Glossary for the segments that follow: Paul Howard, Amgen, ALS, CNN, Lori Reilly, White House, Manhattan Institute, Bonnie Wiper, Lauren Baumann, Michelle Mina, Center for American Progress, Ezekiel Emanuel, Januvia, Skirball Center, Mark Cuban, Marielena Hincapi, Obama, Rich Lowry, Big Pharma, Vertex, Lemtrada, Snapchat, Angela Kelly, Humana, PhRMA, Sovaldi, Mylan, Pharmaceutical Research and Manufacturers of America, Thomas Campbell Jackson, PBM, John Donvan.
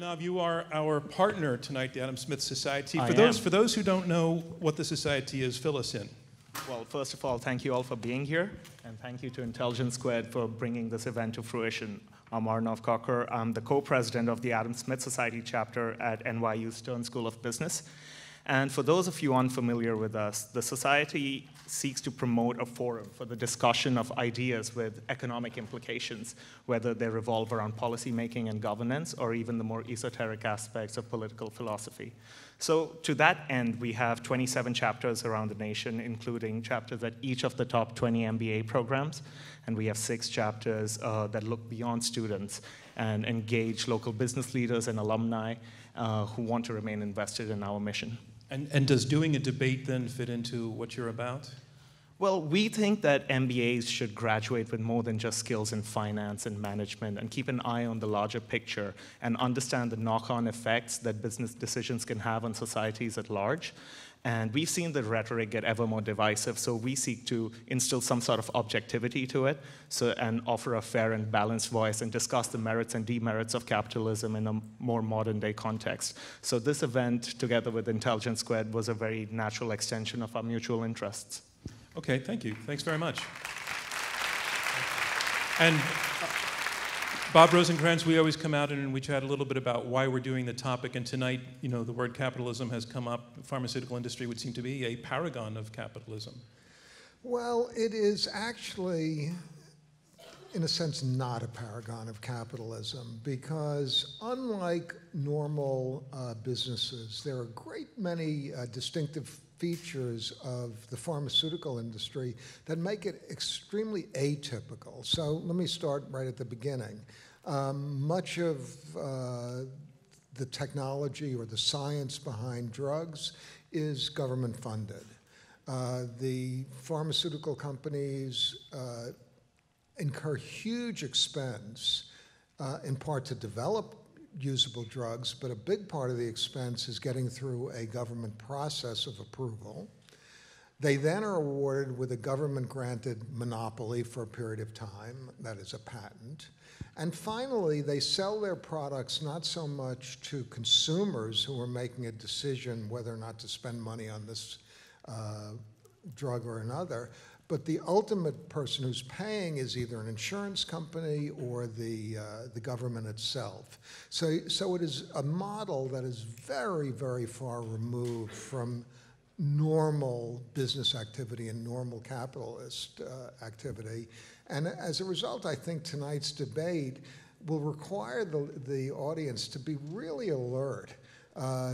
Arnav, you are our partner tonight, the Adam Smith Society. For those who don't know what the Society is, fill us in. Well, first of all, thank you all for being here, and thank you to Intelligence Squared for bringing this event to fruition. I'm Arnav Cocker. I'm the co-president of the Adam Smith Society chapter at NYU Stern School of Business. And for those of you unfamiliar with us, the Society seeks to promote a forum for the discussion of ideas with economic implications, whether they revolve around policymaking and governance, or even the more esoteric aspects of political philosophy. So to that end, we have 27 chapters around the nation, including chapters at each of the top 20 MBA programs. And we have 6 chapters that look beyond students and engage local business leaders and alumni who want to remain invested in our mission. And does doing a debate then fit into what you're about? Well, we think that MBAs should graduate with more than just skills in finance and management, and keep an eye on the larger picture and understand the knock-on effects that business decisions can have on societies at large. And we've seen the rhetoric get ever more divisive, so we seek to instill some sort of objectivity to it, and offer a fair and balanced voice and discuss the merits and demerits of capitalism in a more modern day context. So this event, together with Intelligence Squared, was a very natural extension of our mutual interests. Okay, thank you. Thanks very much. And Bob Rosencrantz, we always come out and we chat a little bit about why we're doing the topic, and tonight, you know, the word capitalism has come up. The pharmaceutical industry would seem to be a paragon of capitalism. Well, it is actually, in a sense, not a paragon of capitalism, because unlike normal businesses, there are a great many distinctive features of the pharmaceutical industry that make it extremely atypical. So let me start right at the beginning. Much of the technology or the science behind drugs is government funded. The pharmaceutical companies incur huge expense, in part to develop usable drugs, but a big part of the expense is getting through a government process of approval. They then are awarded with a government-granted monopoly for a period of time, that is a patent. And finally, they sell their products not so much to consumers who are making a decision whether or not to spend money on this drug or another, but the ultimate person who's paying is either an insurance company or the government itself. So it is a model that is very, very far removed from normal business activity and normal capitalist activity. And as a result, I think tonight's debate will require the audience to be really alert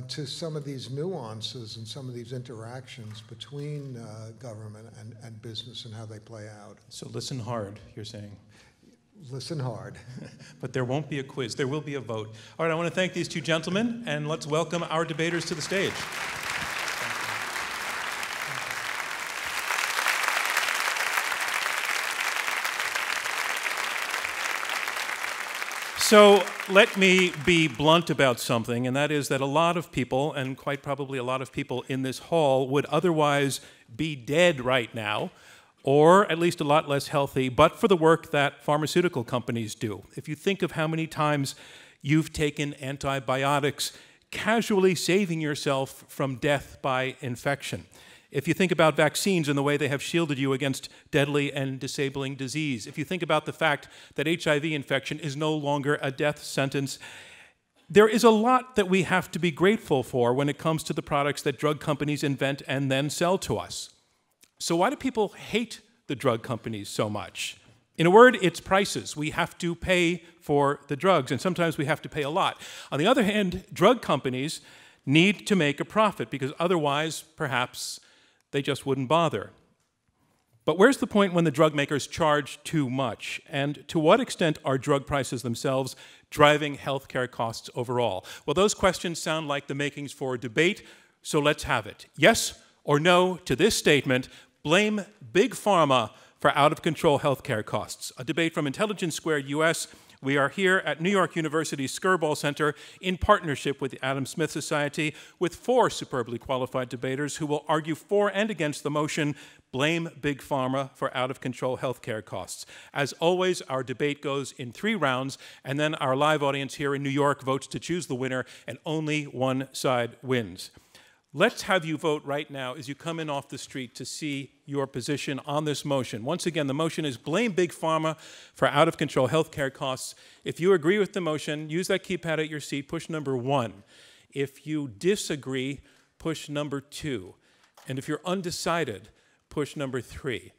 to some of these nuances and some of these interactions between government and business and how they play out. So listen hard, you're saying? Listen hard. But there won't be a quiz, there will be a vote. All right, I want to thank these two gentlemen, and let's welcome our debaters to the stage. So let me be blunt about something, and that is that a lot of people, and quite probably a lot of people in this hall, would otherwise be dead right now, or at least a lot less healthy, but for the work that pharmaceutical companies do. If you think of how many times you've taken antibiotics, casually saving yourself from death by infection. If you think about vaccines and the way they have shielded you against deadly and disabling disease, if you think about the fact that HIV infection is no longer a death sentence, there is a lot that we have to be grateful for when it comes to the products that drug companies invent and then sell to us. So why do people hate the drug companies so much? In a word, it's prices. We have to pay for the drugs, and sometimes we have to pay a lot. On the other hand, drug companies need to make a profit, because otherwise, perhaps, they just wouldn't bother. But where's the point when the drug makers charge too much? And to what extent are drug prices themselves driving healthcare costs overall? Well, those questions sound like the makings for a debate, so let's have it. Yes or no to this statement: blame Big Pharma for out-of-control healthcare costs. A debate from Intelligence Squared US. We are here at New York University's Skirball Center in partnership with the Adam Smith Society, with 4 superbly qualified debaters who will argue for and against the motion, Blame Big Pharma for out-of-control healthcare costs. As always, our debate goes in three rounds, and then our live audience here in New York votes to choose the winner, and only one side wins. Let's have you vote right now as you come in off the street to see your position on this motion. Once again, the motion is blame Big Pharma for out-of-control healthcare costs. If you agree with the motion, use that keypad at your seat, push number 1. If you disagree, push number 2. And if you're undecided, push number 3.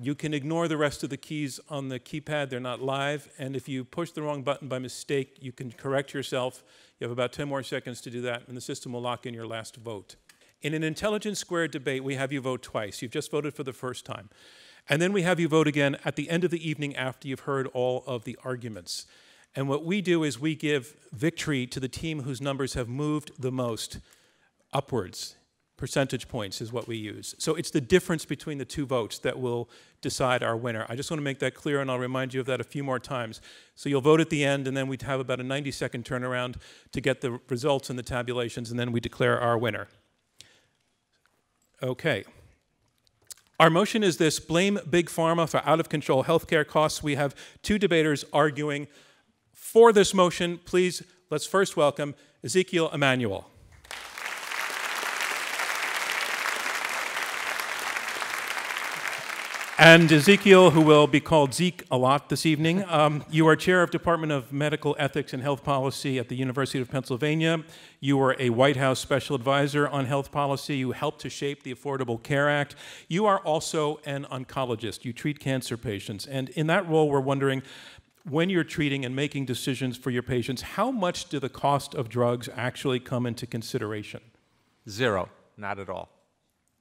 You can ignore the rest of the keys on the keypad. They're not live. And if you push the wrong button by mistake, you can correct yourself. You have about 10 more seconds to do that, and the system will lock in your last vote. In an Intelligence Squared debate, we have you vote twice. You've just voted for the first time. And then we have you vote again at the end of the evening after you've heard all of the arguments. And what we do is we give victory to the team whose numbers have moved the most upwards. Percentage points is what we use. So it's the difference between the two votes that will decide our winner. I just want to make that clear, and I'll remind you of that a few more times. So you'll vote at the end, and then we'd have about a 90-second turnaround to get the results and the tabulations, and then we declare our winner. Okay. Our motion is this: blame Big Pharma for out-of-control healthcare costs. We have two debaters arguing for this motion. Please, let's first welcome Ezekiel Emanuel. And Ezekiel, who will be called Zeke a lot this evening, you are chair of Department of Medical Ethics and Health Policy at the University of Pennsylvania. You are a White House special advisor on health policy. You helped to shape the Affordable Care Act. You are also an oncologist. You treat cancer patients. And in that role, we're wondering, when you're treating and making decisions for your patients, how much do the cost of drugs actually come into consideration? Zero. Not at all.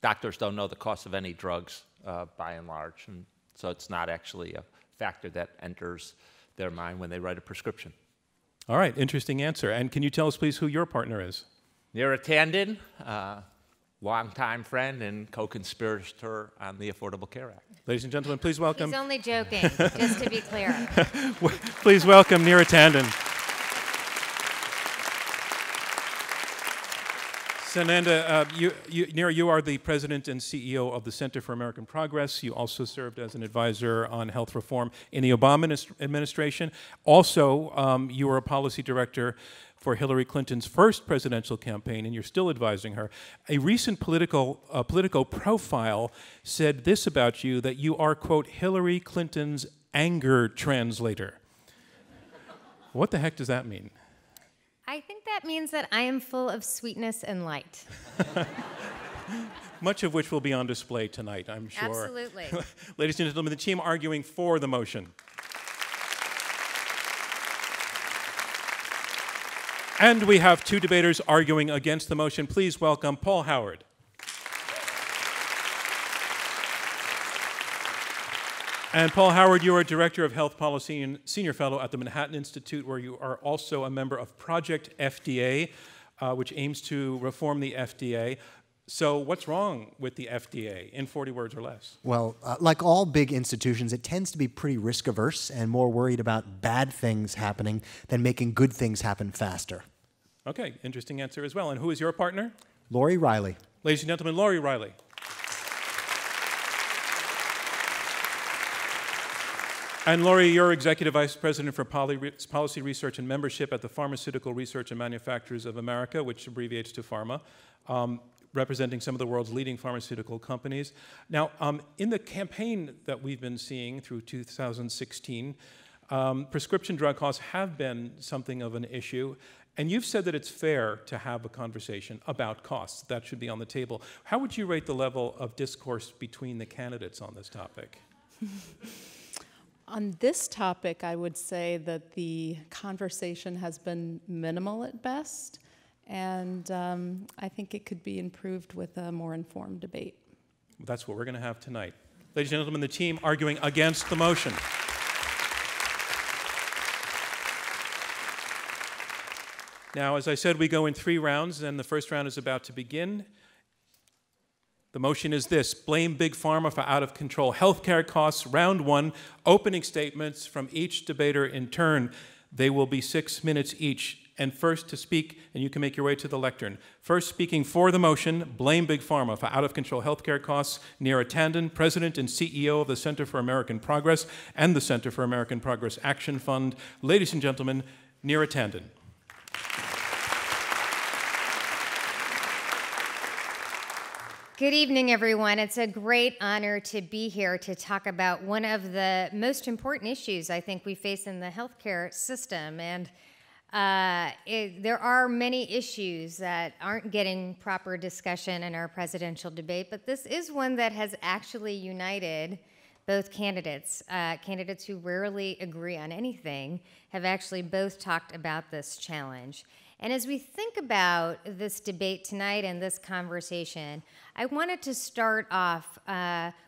Doctors don't know the cost of any drugs. By and large, and so it's not actually a factor that enters their mind when they write a prescription. All right, interesting answer. And can you tell us, please, who your partner is? Neera Tanden, longtime friend and co-conspirator on the Affordable Care Act. Ladies and gentlemen, please welcome... He's only joking, just to be clear. Please welcome Neera Tanden. Sananda, Neera, you are the president and CEO of the Center for American Progress. You also served as an advisor on health reform in the Obama administration. Also, you were a policy director for Hillary Clinton's first presidential campaign, and you're still advising her. A recent Politico profile said this about you, that you are, quote, Hillary Clinton's anger translator. What the heck does that mean? I think that means that I am full of sweetness and light. Much of which will be on display tonight, I'm sure. Absolutely. Ladies and gentlemen, the team arguing for the motion. And we have two debaters arguing against the motion. Please welcome Paul Howard. And Paul Howard, you are Director of Health Policy and Senior Fellow at the Manhattan Institute, where you are also a member of Project FDA, which aims to reform the FDA. So what's wrong with the FDA, in 40 words or less? Well, like all big institutions, it tends to be pretty risk-averse and more worried about bad things happening than making good things happen faster. Okay, interesting answer as well. And who is your partner? Lori Reilly. Ladies and gentlemen, Lori Reilly. And Lori, you're Executive Vice President for Policy Research and Membership at the Pharmaceutical Research and Manufacturers of America, which abbreviates to PhRMA, representing some of the world's leading pharmaceutical companies. Now, in the campaign that we've been seeing through 2016, prescription drug costs have been something of an issue. And you've said that it's fair to have a conversation about costs. That should be on the table. How would you rate the level of discourse between the candidates on this topic? On this topic, I would say that the conversation has been minimal at best, and I think it could be improved with a more informed debate. That's what we're going to have tonight. Ladies and gentlemen, the team arguing against the motion. Now, as I said, we go in three rounds, and the first round is about to begin. The motion is this: blame Big Pharma for out-of-control healthcare costs. Round one, opening statements from each debater in turn. They will be 6 minutes each. and first to speak, and you can make your way to the lectern. First speaking for the motion, Blame Big Pharma for Out-of-Control Healthcare Costs, Neera Tanden, President and CEO of the Center for American Progress and the Center for American Progress Action Fund. Ladies and gentlemen, Neera Tanden. Good evening, everyone. It's a great honor to be here to talk about one of the most important issues I think we face in the healthcare system. And there are many issues that aren't getting proper discussion in our presidential debate, but this is one that has actually united both candidates. Candidates who rarely agree on anything have actually both talked about this challenge. And as we think about this debate tonight and this conversation, I wanted to start off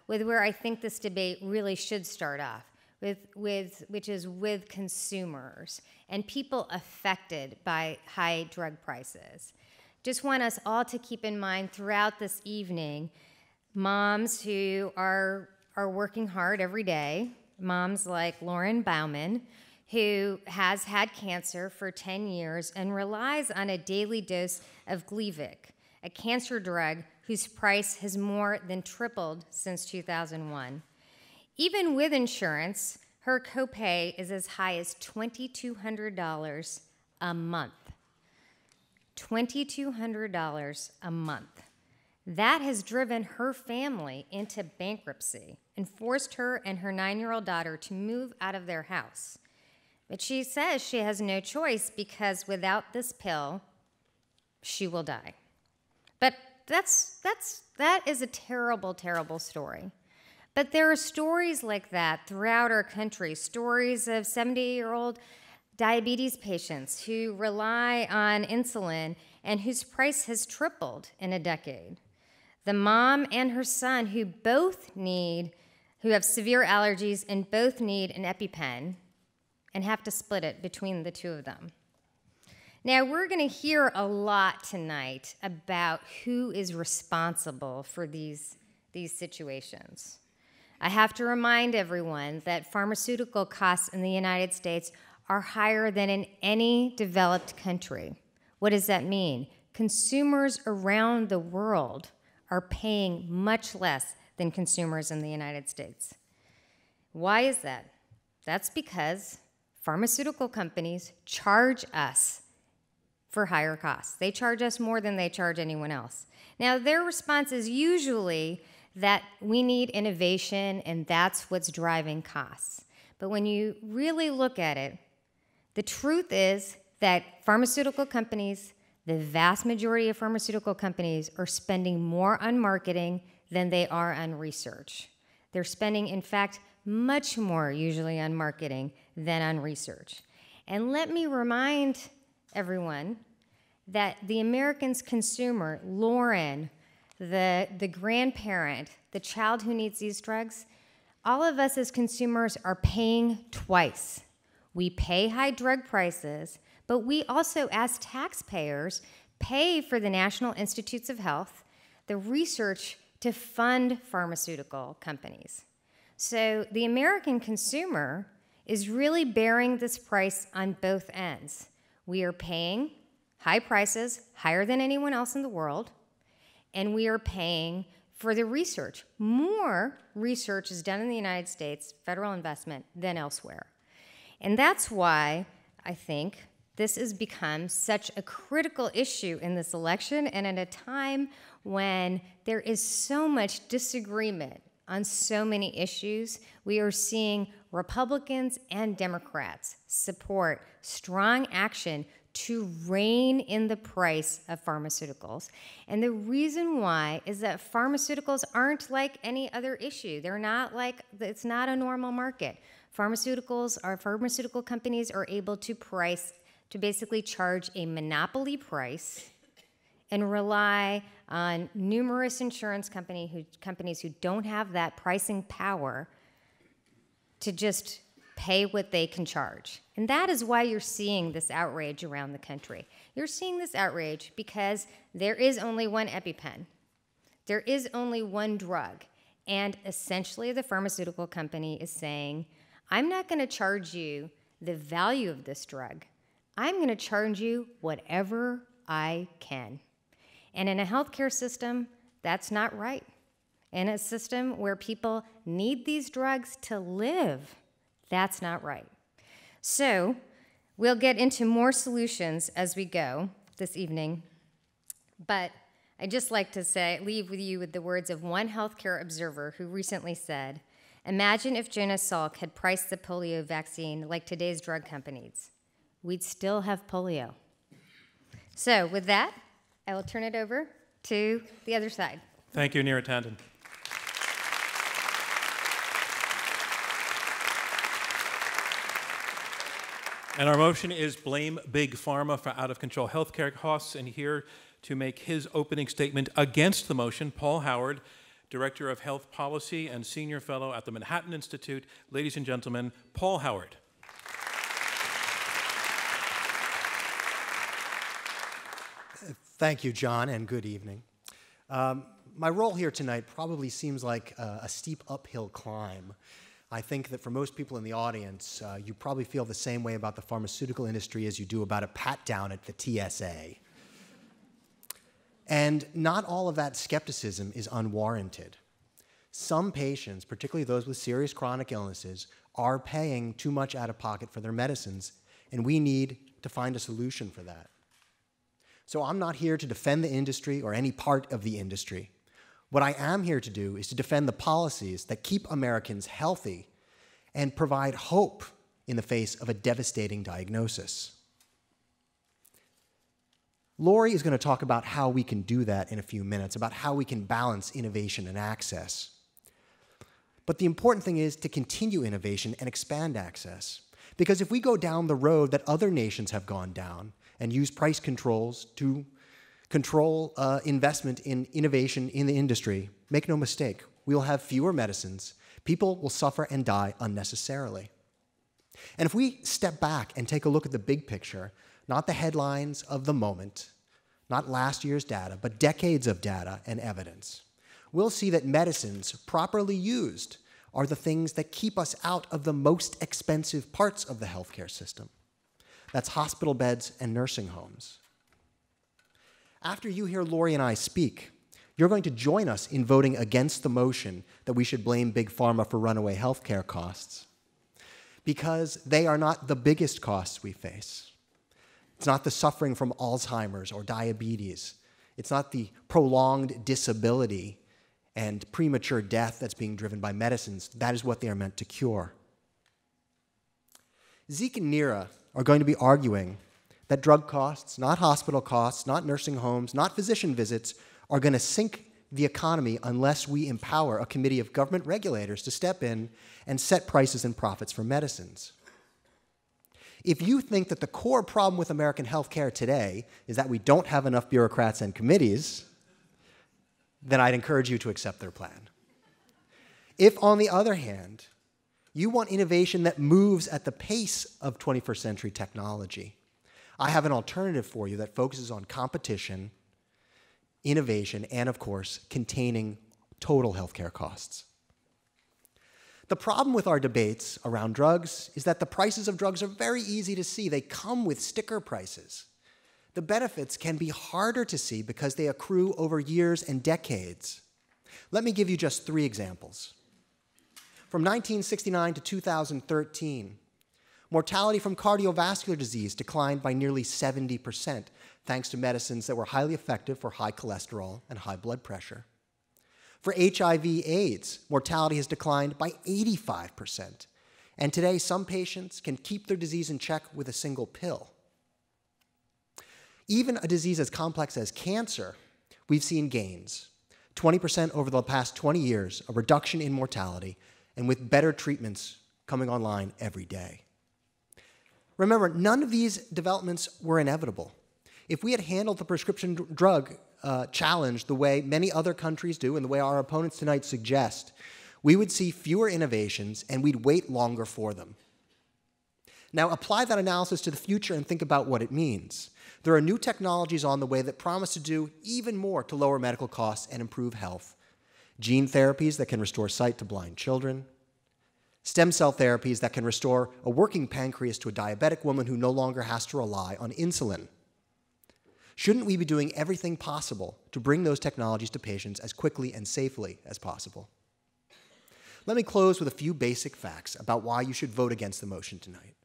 with where I think this debate really should start off, which is with consumers and people affected by high drug prices. Just want us all to keep in mind throughout this evening, moms who are working hard every day, moms like Lauren Baumann, who has had cancer for 10 years and relies on a daily dose of Gleevec, a cancer drug whose price has more than tripled since 2001. Even with insurance, her copay is as high as $2,200 a month. $2,200 a month. That has driven her family into bankruptcy and forced her and her 9-year-old daughter to move out of their house. But she says she has no choice because without this pill, she will die. But that is a terrible, terrible story. But there are stories like that throughout our country, stories of 70-year-old diabetes patients who rely on insulin and whose price has tripled in a decade. The mom and her son who both need, who have severe allergies and both need an EpiPen, and have to split it between the two of them. Now, we're going to hear a lot tonight about who is responsible for these situations. I have to remind everyone that pharmaceutical costs in the United States are higher than in any developed country. What does that mean? Consumers around the world are paying much less than consumers in the United States. Why is that? That's because pharmaceutical companies charge us for higher costs. They charge us more than they charge anyone else. Now, their response is usually that we need innovation and that's what's driving costs. But when you really look at it, the truth is that pharmaceutical companies, the vast majority of pharmaceutical companies, are spending more on marketing than they are on research. They're spending, in fact, much more usually on marketing than on research. And let me remind everyone that the American consumer, Lauren, the grandparent, the child who needs these drugs, all of us as consumers are paying twice. We pay high drug prices, but we also, as taxpayers, pay for the National Institutes of Health, the research to fund pharmaceutical companies. So the American consumer is really bearing this price on both ends. We are paying high prices, higher than anyone else in the world, and we are paying for the research. More research is done in the United States, federal investment, than elsewhere. And that's why I think this has become such a critical issue in this election and at a time when there is so much disagreement on so many issues. We are seeing Republicans and Democrats support strong action to rein in the price of pharmaceuticals. And the reason why is that pharmaceuticals aren't like any other issue. They're not like, it's not a normal market. Pharmaceutical companies are able to price, to basically charge a monopoly price and rely on numerous insurance companies who don't have that pricing power to just pay what they can charge. And that is why you're seeing this outrage around the country. You're seeing this outrage because there is only one EpiPen. There is only one drug. And essentially the pharmaceutical company is saying, I'm not gonna charge you the value of this drug. I'm going to charge you whatever I can. And in a healthcare system, that's not right. In a system where people need these drugs to live, that's not right. So we'll get into more solutions as we go this evening, but I'd just like to say, leave with you with the words of one healthcare observer who recently said, "Imagine if Jonas Salk had priced the polio vaccine like today's drug companies. We'd still have polio." So with that, I will turn it over to the other side. Thank you, Neera Tanden. And our motion is blame Big Pharma for out-of-control healthcare costs. And here to make his opening statement against the motion, Paul Howard, Director of Health Policy and Senior Fellow at the Manhattan Institute. Ladies and gentlemen, Paul Howard. Thank you, John, and good evening. My role here tonight probably seems like a steep uphill climb. I think that for most people in the audience, you probably feel the same way about the pharmaceutical industry as you do about a pat-down at the TSA. And not all of that skepticism is unwarranted. Some patients, particularly those with serious chronic illnesses, are paying too much out of pocket for their medicines, and we need to find a solution for that. So I'm not here to defend the industry or any part of the industry. What I am here to do is to defend the policies that keep Americans healthy and provide hope in the face of a devastating diagnosis. Lori is going to talk about how we can do that in a few minutes, about how we can balance innovation and access. But the important thing is to continue innovation and expand access. Because if we go down the road that other nations have gone down and use price controls to control investment in innovation in the industry, make no mistake, we will have fewer medicines. People will suffer and die unnecessarily. And if we step back and take a look at the big picture, not the headlines of the moment, not last year's data, but decades of data and evidence, we'll see that medicines properly used are the things that keep us out of the most expensive parts of the healthcare system. That's hospital beds and nursing homes. After you hear Lori and I speak, you're going to join us in voting against the motion that we should blame Big Pharma for runaway healthcare costs, because they are not the biggest costs we face. It's not the suffering from Alzheimer's or diabetes. It's not the prolonged disability and premature death that's being driven by medicines. That is what they are meant to cure. Zeke and Neera are going to be arguing that drug costs, not hospital costs, not nursing homes, not physician visits, are going to sink the economy unless we empower a committee of government regulators to step in and set prices and profits for medicines. If you think that the core problem with American healthcare today is that we don't have enough bureaucrats and committees, then I'd encourage you to accept their plan. If, on the other hand, you want innovation that moves at the pace of 21st century technology, I have an alternative for you that focuses on competition, innovation, and of course, containing total healthcare costs. The problem with our debates around drugs is that the prices of drugs are very easy to see. They come with sticker prices. The benefits can be harder to see because they accrue over years and decades. Let me give you just three examples. From 1969 to 2013, mortality from cardiovascular disease declined by nearly 70%, thanks to medicines that were highly effective for high cholesterol and high blood pressure. For HIV/AIDS, mortality has declined by 85%. And today, some patients can keep their disease in check with a single pill. Even a disease as complex as cancer, we've seen gains. 20% over the past 20 years, a reduction in mortality, and with better treatments coming online every day. Remember, none of these developments were inevitable. If we had handled the prescription drug challenge the way many other countries do and the way our opponents tonight suggest, we would see fewer innovations and we'd wait longer for them. Now, apply that analysis to the future and think about what it means. There are new technologies on the way that promise to do even more to lower medical costs and improve health. Gene therapies that can restore sight to blind children, stem cell therapies that can restore a working pancreas to a diabetic woman who no longer has to rely on insulin. Shouldn't we be doing everything possible to bring those technologies to patients as quickly and safely as possible? Let me close with a few basic facts about why you should vote against the motion tonight.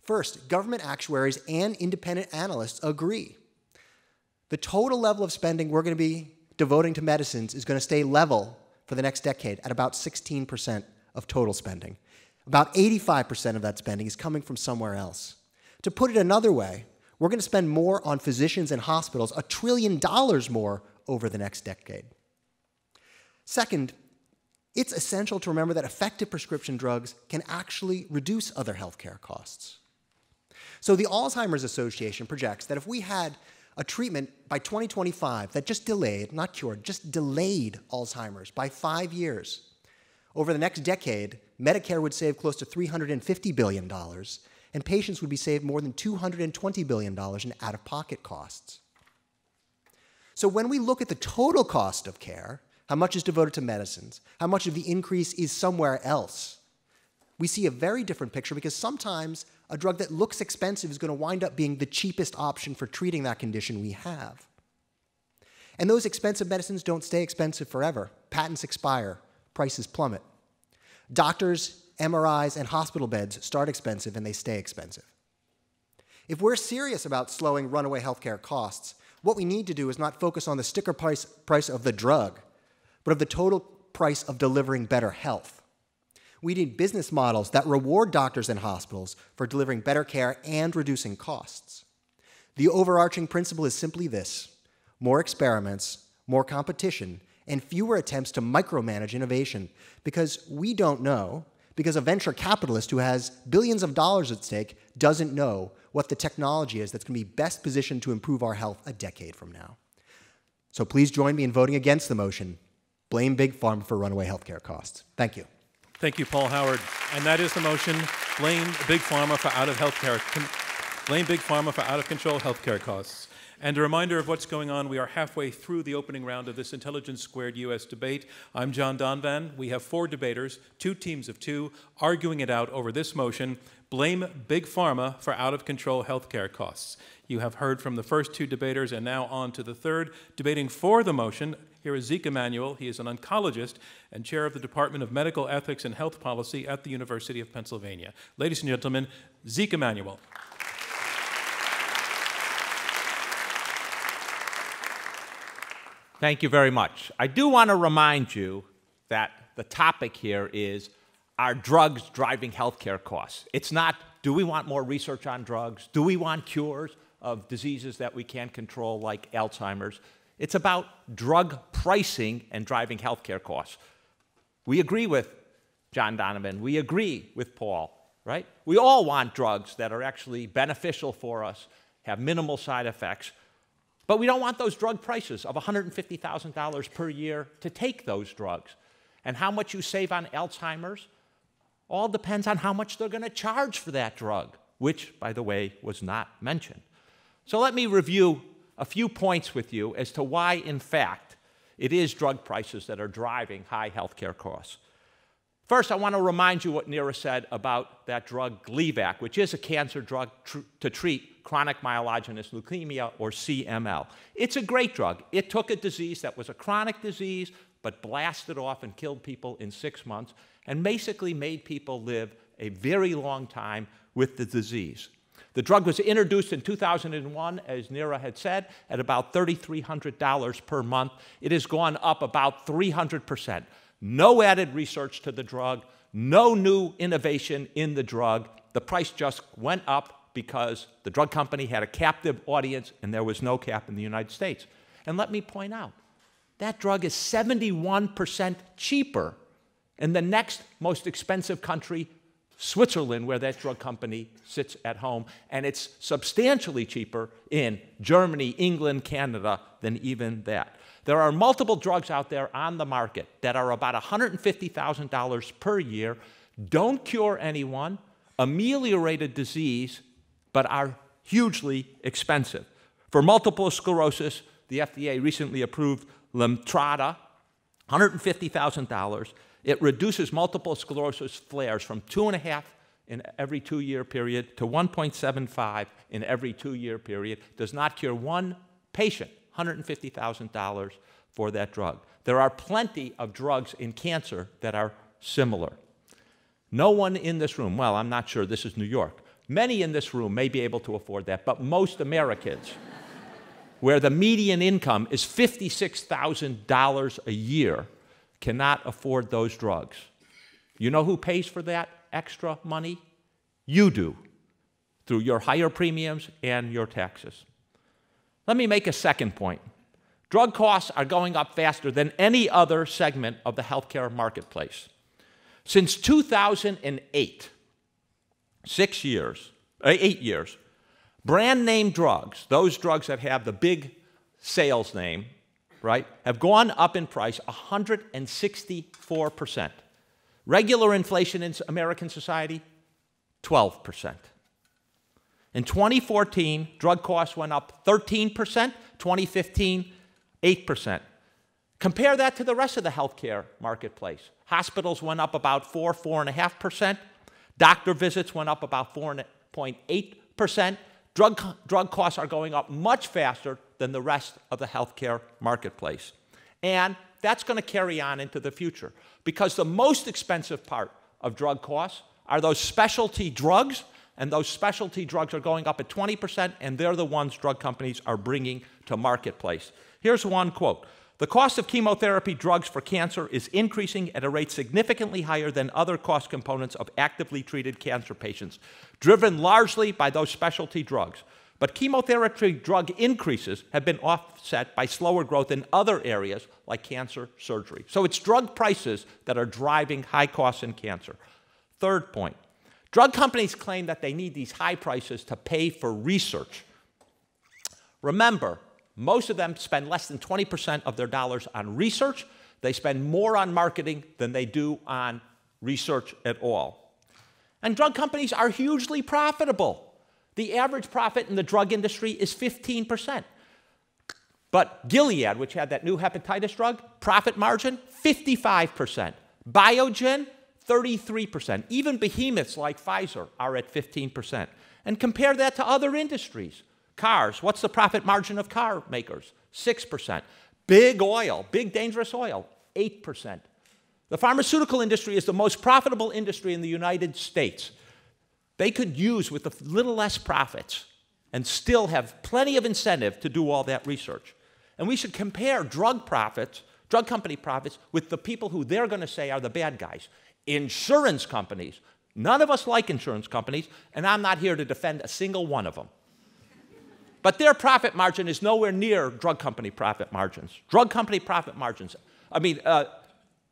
First, government actuaries and independent analysts agree. The total level of spending we're going to be devoting to medicines is going to stay level for the next decade at about 16% of total spending. About 85% of that spending is coming from somewhere else. To put it another way, we're going to spend more on physicians and hospitals, $1 trillion more over the next decade. Second, it's essential to remember that effective prescription drugs can actually reduce other healthcare costs. So the Alzheimer's Association projects that if we had a treatment by 2025 that just delayed, not cured, just delayed Alzheimer's by 5 years, over the next decade, Medicare would save close to $350 billion, and patients would be saved more than $220 billion in out-of-pocket costs. So when we look at the total cost of care, how much is devoted to medicines, how much of the increase is somewhere else, we see a very different picture, because sometimes a drug that looks expensive is going to wind up being the cheapest option for treating that condition we have. And those expensive medicines don't stay expensive forever. Patents expire. Prices plummet. Doctors, MRIs, and hospital beds start expensive and they stay expensive. If we're serious about slowing runaway healthcare costs, what we need to do is not focus on the sticker price of the drug, but of the total price of delivering better health. We need business models that reward doctors and hospitals for delivering better care and reducing costs. The overarching principle is simply this: more experiments, more competition, and fewer attempts to micromanage innovation, because we don't know, because a venture capitalist who has billions of dollars at stake doesn't know what the technology is that's going to be best positioned to improve our health a decade from now. So please join me in voting against the motion. Blame Big Pharma for runaway healthcare costs. Thank you. Thank you, Paul Howard. And that is the motion, blame Big Pharma for out of control healthcare costs. And a reminder of what's going on, we are halfway through the opening round of this Intelligence Squared U.S. debate. I'm John Donvan. We have 4 debaters, 2 teams of 2, arguing it out over this motion, blame Big Pharma for out-of-control healthcare costs. You have heard from the first 2 debaters, and now on to the third. Debating for the motion, here is Ezekiel Emanuel. He is an oncologist and chair of the Department of Medical Ethics and Health Policy at the University of Pennsylvania. Ladies and gentlemen, Ezekiel Emanuel. Thank you very much. I do want to remind you that the topic here is, are drugs driving healthcare costs? It's not, do we want more research on drugs? Do we want cures of diseases that we can't control, like Alzheimer's? It's about drug pricing and driving healthcare costs. We agree with John Donovan. We agree with Paul, right? We all want drugs that are actually beneficial for us, have minimal side effects. But we don't want those drug prices of $150,000 per year to take those drugs. And how much you save on Alzheimer's all depends on how much they're going to charge for that drug, which, by the way, was not mentioned. So let me review a few points with you as to why, in fact, it is drug prices that are driving high healthcare costs. First, I want to remind you what Neera said about that drug Gleevec, which is a cancer drug to treat chronic myelogenous leukemia, or CML. It's a great drug. It took a disease that was a chronic disease, but blasted off and killed people in 6 months, and basically made people live a very long time with the disease. The drug was introduced in 2001, as Neera had said, at about $3,300 per month. It has gone up about 300%. No added research to the drug, no new innovation in the drug. The price just went up because the drug company had a captive audience and there was no cap in the United States. And let me point out, that drug is 71% cheaper in the next most expensive country, Switzerland, where that drug company sits at home, and it's substantially cheaper in Germany, England, Canada than even that. There are multiple drugs out there on the market that are about $150,000 per year, don't cure anyone, ameliorate a disease, but are hugely expensive. For multiple sclerosis, the FDA recently approved Lemtrada, $150,000. It reduces multiple sclerosis flares from 2.5 in every 2-year period to 1.75 in every 2-year period. Does not cure one patient. $150,000 for that drug. There are plenty of drugs in cancer that are similar. No one in this room, well, I'm not sure, this is New York. Many in this room may be able to afford that, but most Americans, where the median income is $56,000 a year, cannot afford those drugs. You know who pays for that extra money? You do, through your higher premiums and your taxes. Let me make a second point. Drug costs are going up faster than any other segment of the healthcare marketplace. Since 2008, 8 years, brand name drugs, those drugs that have the big sales name, right, have gone up in price 164%. Regular inflation in American society, 12%. In 2014, drug costs went up 13%, 2015, 8%. Compare that to the rest of the healthcare marketplace. Hospitals went up about 4.5%. Doctor visits went up about 4.8%. Drug costs are going up much faster than the rest of the healthcare marketplace. And that's going to carry on into the future, because the most expensive part of drug costs are those specialty drugs. And those specialty drugs are going up at 20%, and they're the ones drug companies are bringing to marketplace. Here's one quote. The cost of chemotherapy drugs for cancer is increasing at a rate significantly higher than other cost components of actively treated cancer patients, driven largely by those specialty drugs. But chemotherapy drug increases have been offset by slower growth in other areas like cancer surgery. So it's drug prices that are driving high costs in cancer. Third point. Drug companies claim that they need these high prices to pay for research. Remember, most of them spend less than 20% of their dollars on research. They spend more on marketing than they do on research at all. And drug companies are hugely profitable. The average profit in the drug industry is 15%. But Gilead, which had that new hepatitis drug, profit margin, 55%. Biogen, 33%. Even behemoths like Pfizer are at 15%. And compare that to other industries. Cars, what's the profit margin of car makers? 6%. Big oil, big dangerous oil, 8%. The pharmaceutical industry is the most profitable industry in the United States. They could use with a little less profits and still have plenty of incentive to do all that research. And we should compare drug company profits with the people who they're going to say are the bad guys. Insurance companies. None of us like insurance companies, and I'm not here to defend a single one of them. But their profit margin is nowhere near drug company profit margins. Drug company profit margins, Aetna,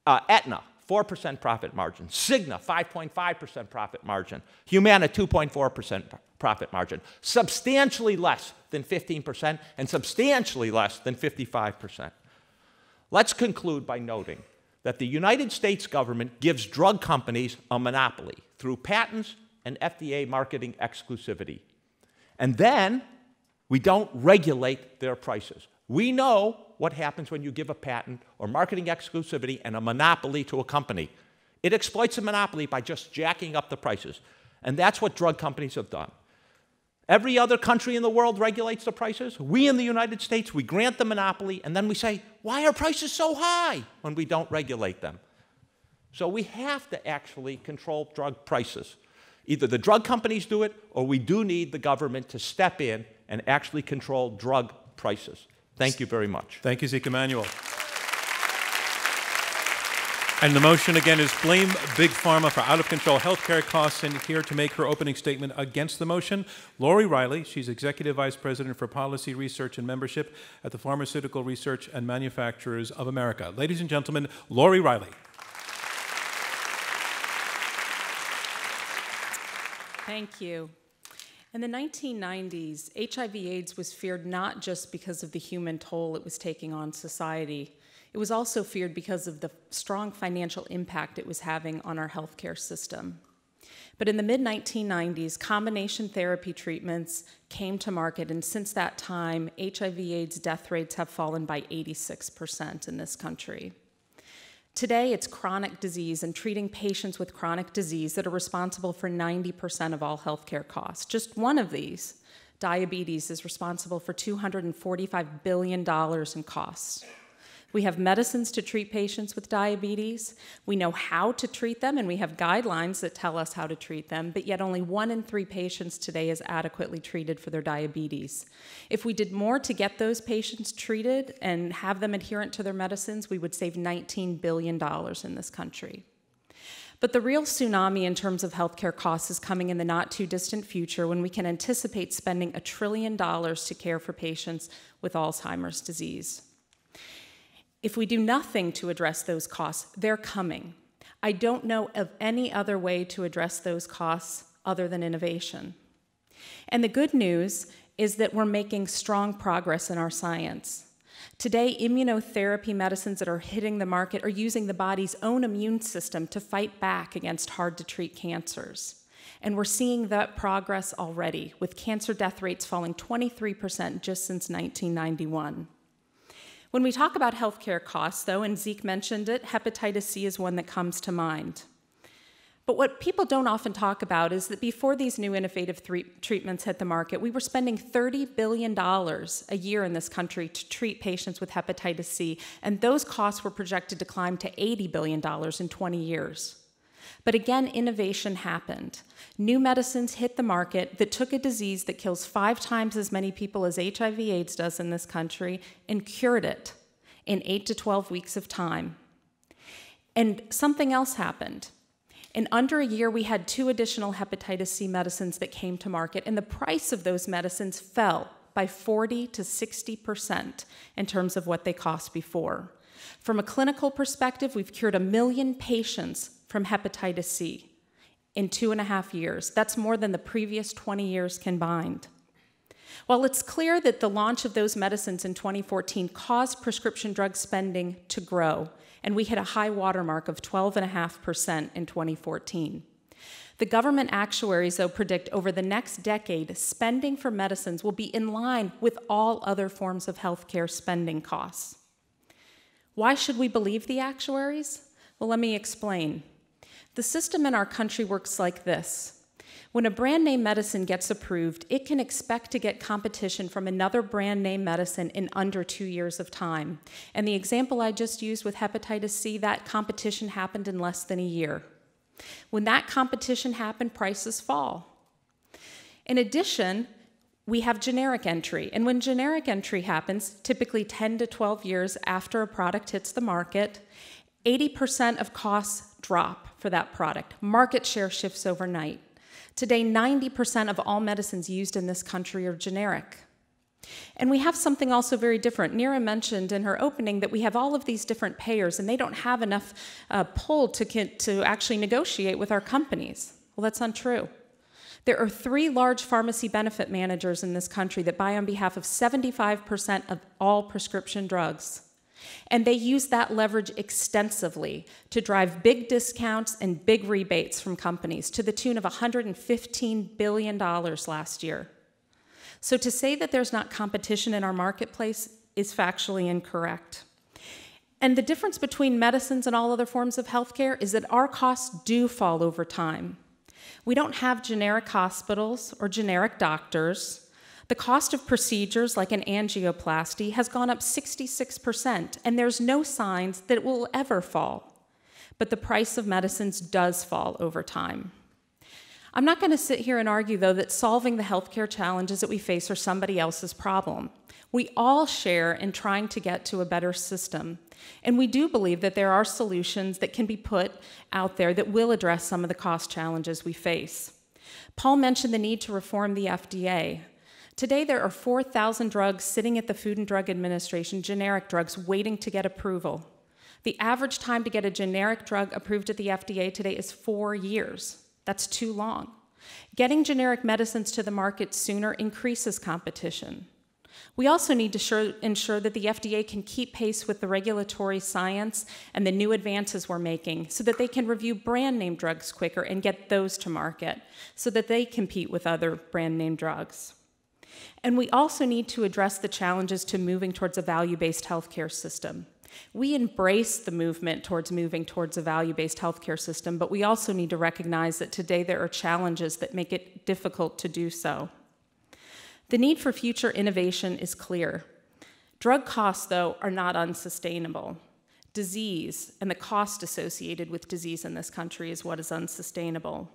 4% profit margin. Cigna, 5.5% profit margin. Humana, 2.4% profit margin. Substantially less than 15% and substantially less than 55%. Let's conclude by noting that the United States government gives drug companies a monopoly through patents and FDA marketing exclusivity. And then we don't regulate their prices. We know what happens when you give a patent or marketing exclusivity and a monopoly to a company. It exploits a monopoly by just jacking up the prices. And that's what drug companies have done. Every other country in the world regulates the prices. We in the United States, we grant the monopoly, and then we say, why are prices so high when we don't regulate them? So we have to actually control drug prices. Either the drug companies do it, or we do need the government to step in and actually control drug prices. Thank you very much. Thank you, Zeke Emanuel. And the motion again is blame Big Pharma for out-of-control healthcare costs. And here to make her opening statement against the motion, Lori Reilly. She's Executive Vice President for Policy Research and Membership at the Pharmaceutical Research and Manufacturers of America. Ladies and gentlemen, Lori Reilly. Thank you. In the 1990s, HIV/AIDS was feared not just because of the human toll it was taking on society. It was also feared because of the strong financial impact it was having on our healthcare system. But in the mid-1990s, combination therapy treatments came to market, and since that time, HIV/AIDS death rates have fallen by 86% in this country. Today, it's chronic disease and treating patients with chronic disease that are responsible for 90% of all healthcare costs. Just one of these, diabetes, is responsible for $245 billion in costs. We have medicines to treat patients with diabetes. We know how to treat them, and we have guidelines that tell us how to treat them, but yet only 1 in 3 patients today is adequately treated for their diabetes. If we did more to get those patients treated and have them adherent to their medicines, we would save $19 billion in this country. But the real tsunami in terms of healthcare costs is coming in the not-too-distant future when we can anticipate spending $1 trillion to care for patients with Alzheimer's disease. If we do nothing to address those costs, they're coming. I don't know of any other way to address those costs other than innovation. And the good news is that we're making strong progress in our science. Today, immunotherapy medicines that are hitting the market are using the body's own immune system to fight back against hard-to-treat cancers. And we're seeing that progress already, with cancer death rates falling 23% just since 1991. When we talk about healthcare costs, though, and Zeke mentioned it, hepatitis C is one that comes to mind. But what people don't often talk about is that before these new innovative treatments hit the market, we were spending $30 billion a year in this country to treat patients with hepatitis C, and those costs were projected to climb to $80 billion in 20 years. But again, innovation happened. New medicines hit the market that took a disease that kills 5 times as many people as HIV/AIDS does in this country and cured it in 8 to 12 weeks of time. And something else happened. In under a year, we had 2 additional hepatitis C medicines that came to market, and the price of those medicines fell by 40 to 60% in terms of what they cost before. From a clinical perspective, we've cured 1 million patients from hepatitis C in 2.5 years. That's more than the previous 20 years combined. While it's clear that the launch of those medicines in 2014 caused prescription drug spending to grow, and we hit a high watermark of 12.5% in 2014. The government actuaries, though, predict over the next decade, spending for medicines will be in line with all other forms of healthcare spending costs. Why should we believe the actuaries? Well, let me explain. The system in our country works like this. When a brand name medicine gets approved, it can expect to get competition from another brand name medicine in under 2 years of time. And the example I just used with hepatitis C, that competition happened in less than a year. When that competition happened, prices fall. In addition, we have generic entry. And when generic entry happens, typically 10 to 12 years after a product hits the market, 80% of costs drop for that product. Market share shifts overnight. Today, 90% of all medicines used in this country are generic. And we have something also very different. Neera mentioned in her opening that we have all of these different payers, and they don't have enough pull to actually negotiate with our companies. Well, that's untrue. There are 3 large pharmacy benefit managers in this country that buy on behalf of 75% of all prescription drugs. And they use that leverage extensively to drive big discounts and big rebates from companies to the tune of $115 billion last year. So to say that there's not competition in our marketplace is factually incorrect. And the difference between medicines and all other forms of healthcare is that our costs do fall over time. We don't have generic hospitals or generic doctors. The cost of procedures like an angioplasty has gone up 66%, and there's no signs that it will ever fall. But the price of medicines does fall over time. I'm not going to sit here and argue, though, that solving the healthcare challenges that we face are somebody else's problem. We all share in trying to get to a better system, and we do believe that there are solutions that can be put out there that will address some of the cost challenges we face. Paul mentioned the need to reform the FDA. Today, there are 4,000 drugs sitting at the Food and Drug Administration, generic drugs, waiting to get approval. The average time to get a generic drug approved at the FDA today is 4 years. That's too long. Getting generic medicines to the market sooner increases competition. We also need to ensure that the FDA can keep pace with the regulatory science and the new advances we're making so that they can review brand name drugs quicker and get those to market so that they compete with other brand name drugs. And we also need to address the challenges to moving towards a value-based healthcare system. We embrace the movement towards moving towards a value-based healthcare system, but we also need to recognize that today there are challenges that make it difficult to do so. The need for future innovation is clear. Drug costs, though, are not unsustainable. Disease and the cost associated with disease in this country is what is unsustainable.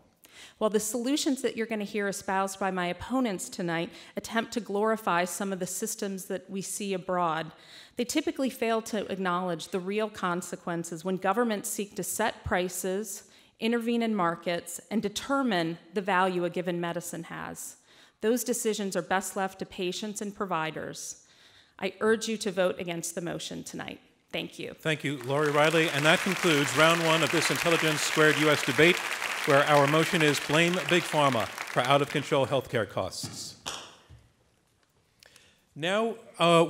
While the solutions that you're going to hear espoused by my opponents tonight attempt to glorify some of the systems that we see abroad, they typically fail to acknowledge the real consequences when governments seek to set prices, intervene in markets, and determine the value a given medicine has. Those decisions are best left to patients and providers. I urge you to vote against the motion tonight. Thank you. Thank you, Lori Reilly. And that concludes round one of this Intelligence Squared U.S. debate, where our motion is blame Big Pharma for out-of-control healthcare costs. Now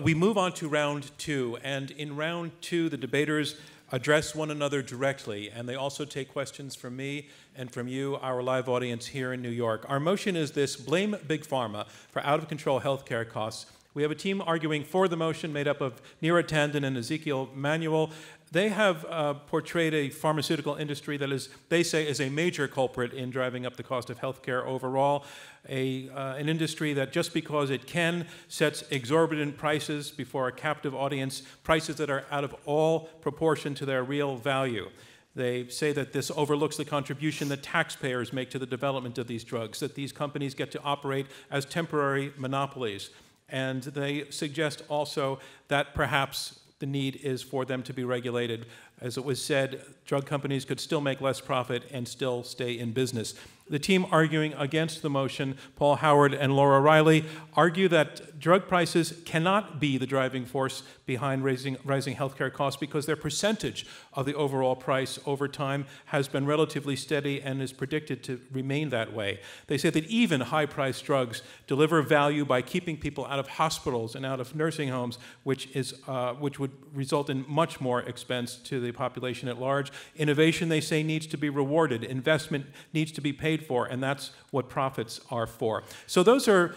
we move on to round two. And in round two, the debaters address one another directly. And they also take questions from me and from you, our live audience here in New York. Our motion is this: blame Big Pharma for out-of-control healthcare costs. We have a team arguing for the motion made up of Neera Tanden and Ezekiel Emanuel. They have portrayed a pharmaceutical industry that is, they say, is a major culprit in driving up the cost of healthcare overall. An industry that just because it can sets exorbitant prices before a captive audience, prices that are out of all proportion to their real value. They say that this overlooks the contribution that taxpayers make to the development of these drugs, that these companies get to operate as temporary monopolies. And they suggest also that perhaps the need is for them to be regulated. As it was said, drug companies could still make less profit and still stay in business. The team arguing against the motion, Paul Howard and Lori Reilly, argue that drug prices cannot be the driving force behind rising healthcare costs because their percentage of the overall price over time has been relatively steady and is predicted to remain that way. They say that even high-priced drugs deliver value by keeping people out of hospitals and out of nursing homes, which would result in much more expense to the population at large. Innovation, they say, needs to be rewarded. Investment needs to be paid for, and that's what profits are for. So those are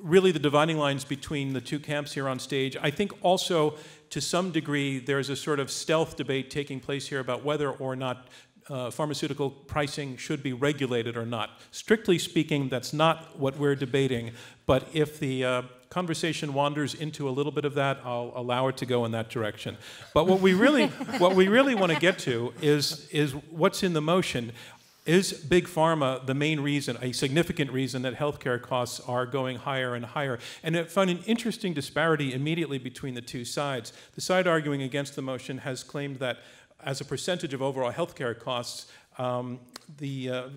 really the dividing lines between the two camps here on stage. I think also, to some degree, there's a sort of stealth debate taking place here about whether or not pharmaceutical pricing should be regulated or not. Strictly speaking, that's not what we're debating, but if the conversation wanders into a little bit of that, I'll allow it to go in that direction. But what we really, want to get to is what's in the motion. Is Big Pharma the main reason, a significant reason, that healthcare costs are going higher and higher? And I found an interesting disparity immediately between the two sides. The side arguing against the motion has claimed that as a percentage of overall healthcare costs, the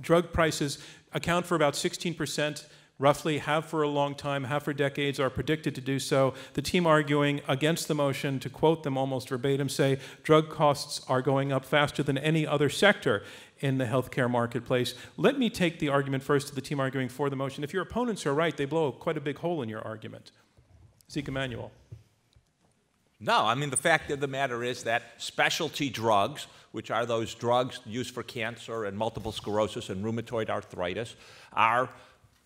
drug prices account for about 16%. Roughly, have for a long time, have for decades, are predicted to do so. The team arguing against the motion, to quote them almost verbatim, say drug costs are going up faster than any other sector in the healthcare marketplace. Let me take the argument first to the team arguing for the motion. If your opponents are right, they blow quite a big hole in your argument. Zeke Emanuel. No, I mean, the fact of the matter is that specialty drugs, which are those drugs used for cancer and multiple sclerosis and rheumatoid arthritis, are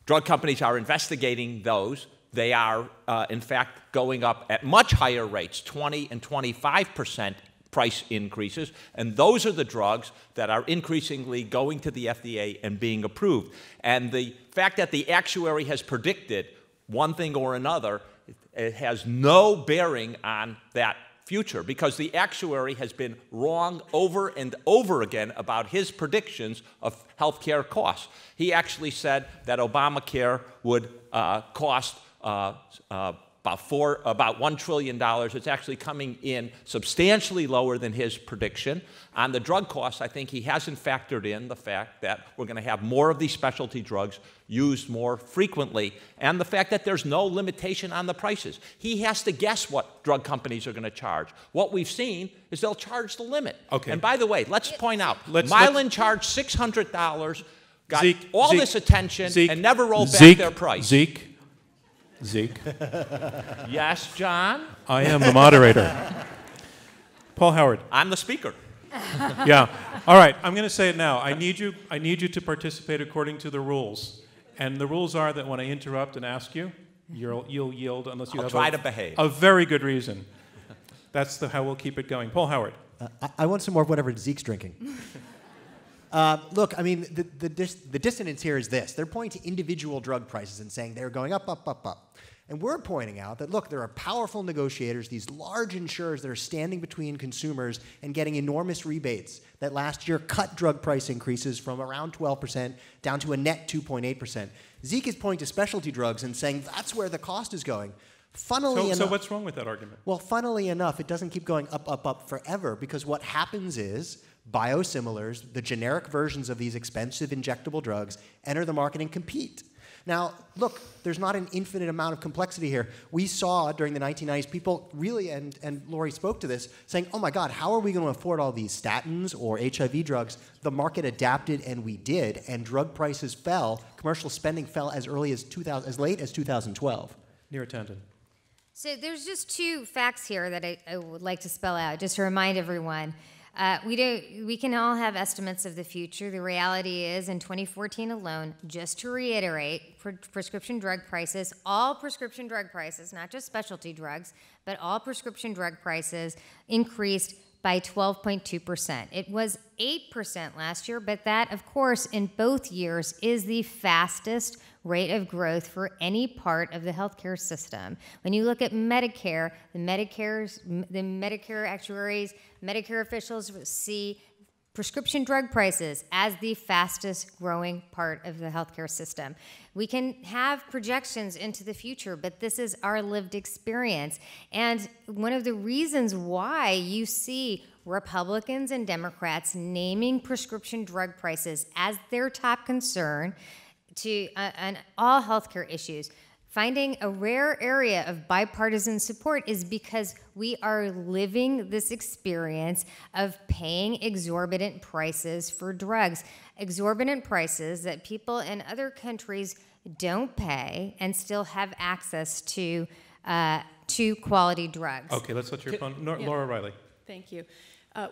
drug companies are investigating those. They are, in fact, going up at much higher rates, 20 and 25% price increases. And those are the drugs that are increasingly going to the FDA and being approved. And the fact that the actuary has predicted one thing or another, it has no bearing on that future, because the actuary has been wrong over and over again about his predictions of healthcare costs. He actually said that Obamacare would cost about $1 trillion. It's actually coming in substantially lower than his prediction. On the drug costs, I think he hasn't factored in the fact that we're going to have more of these specialty drugs used more frequently, and the fact that there's no limitation on the prices. He has to guess what drug companies are going to charge. What we've seen is they'll charge the limit. Okay. And by the way, let's point out, Mylan charged $600, got all this attention, and never rolled back their price. Zeke. Yes, John? I am the moderator. Paul Howard. I'm the speaker. Yeah. All right, I'm going to say it now. I need you to participate according to the rules. And the rules are that when I interrupt and ask you, you'll yield unless you have a very good reason. that's how we'll keep it going. Paul Howard. I want some more of whatever Zeke's drinking. Look, I mean, the dissonance here is this. They're pointing to individual drug prices and saying they're going up, up, up, up. And we're pointing out that, look, there are powerful negotiators, these large insurers that are standing between consumers and getting enormous rebates that last year cut drug price increases from around 12% down to a net 2.8%. Zeke is pointing to specialty drugs and saying that's where the cost is going. Funnily enough, so what's wrong with that argument? Well, funnily enough, it doesn't keep going up, up, up forever, because what happens is biosimilars, the generic versions of these expensive injectable drugs, enter the market and compete. Now, look, there's not an infinite amount of complexity here. We saw during the 1990s people really, and Lori spoke to this, saying, oh my God, how are we going to afford all these statins or HIV drugs? The market adapted, and we did, and drug prices fell. Commercial spending fell as early as as late as 2012. Neera Tanden. So there's just two facts here that I would like to spell out, just to remind everyone. We can all have estimates of the future. The reality is, in 2014 alone, just to reiterate, prescription drug prices, all prescription drug prices, not just specialty drugs, but all prescription drug prices increased by 12.2%. It was 8% last year, but that, of course, in both years is the fastest rate of growth for any part of the healthcare system. When you look at Medicare, the Medicare actuaries, Medicare officials see prescription drug prices as the fastest growing part of the healthcare system. We can have projections into the future, but this is our lived experience. And one of the reasons why you see Republicans and Democrats naming prescription drug prices as their top concern on all healthcare issues, finding a rare area of bipartisan support, is because we are living this experience of paying exorbitant prices for drugs, exorbitant prices that people in other countries don't pay and still have access to quality drugs. Okay, let's let your phone. Laura Reilly. Thank you.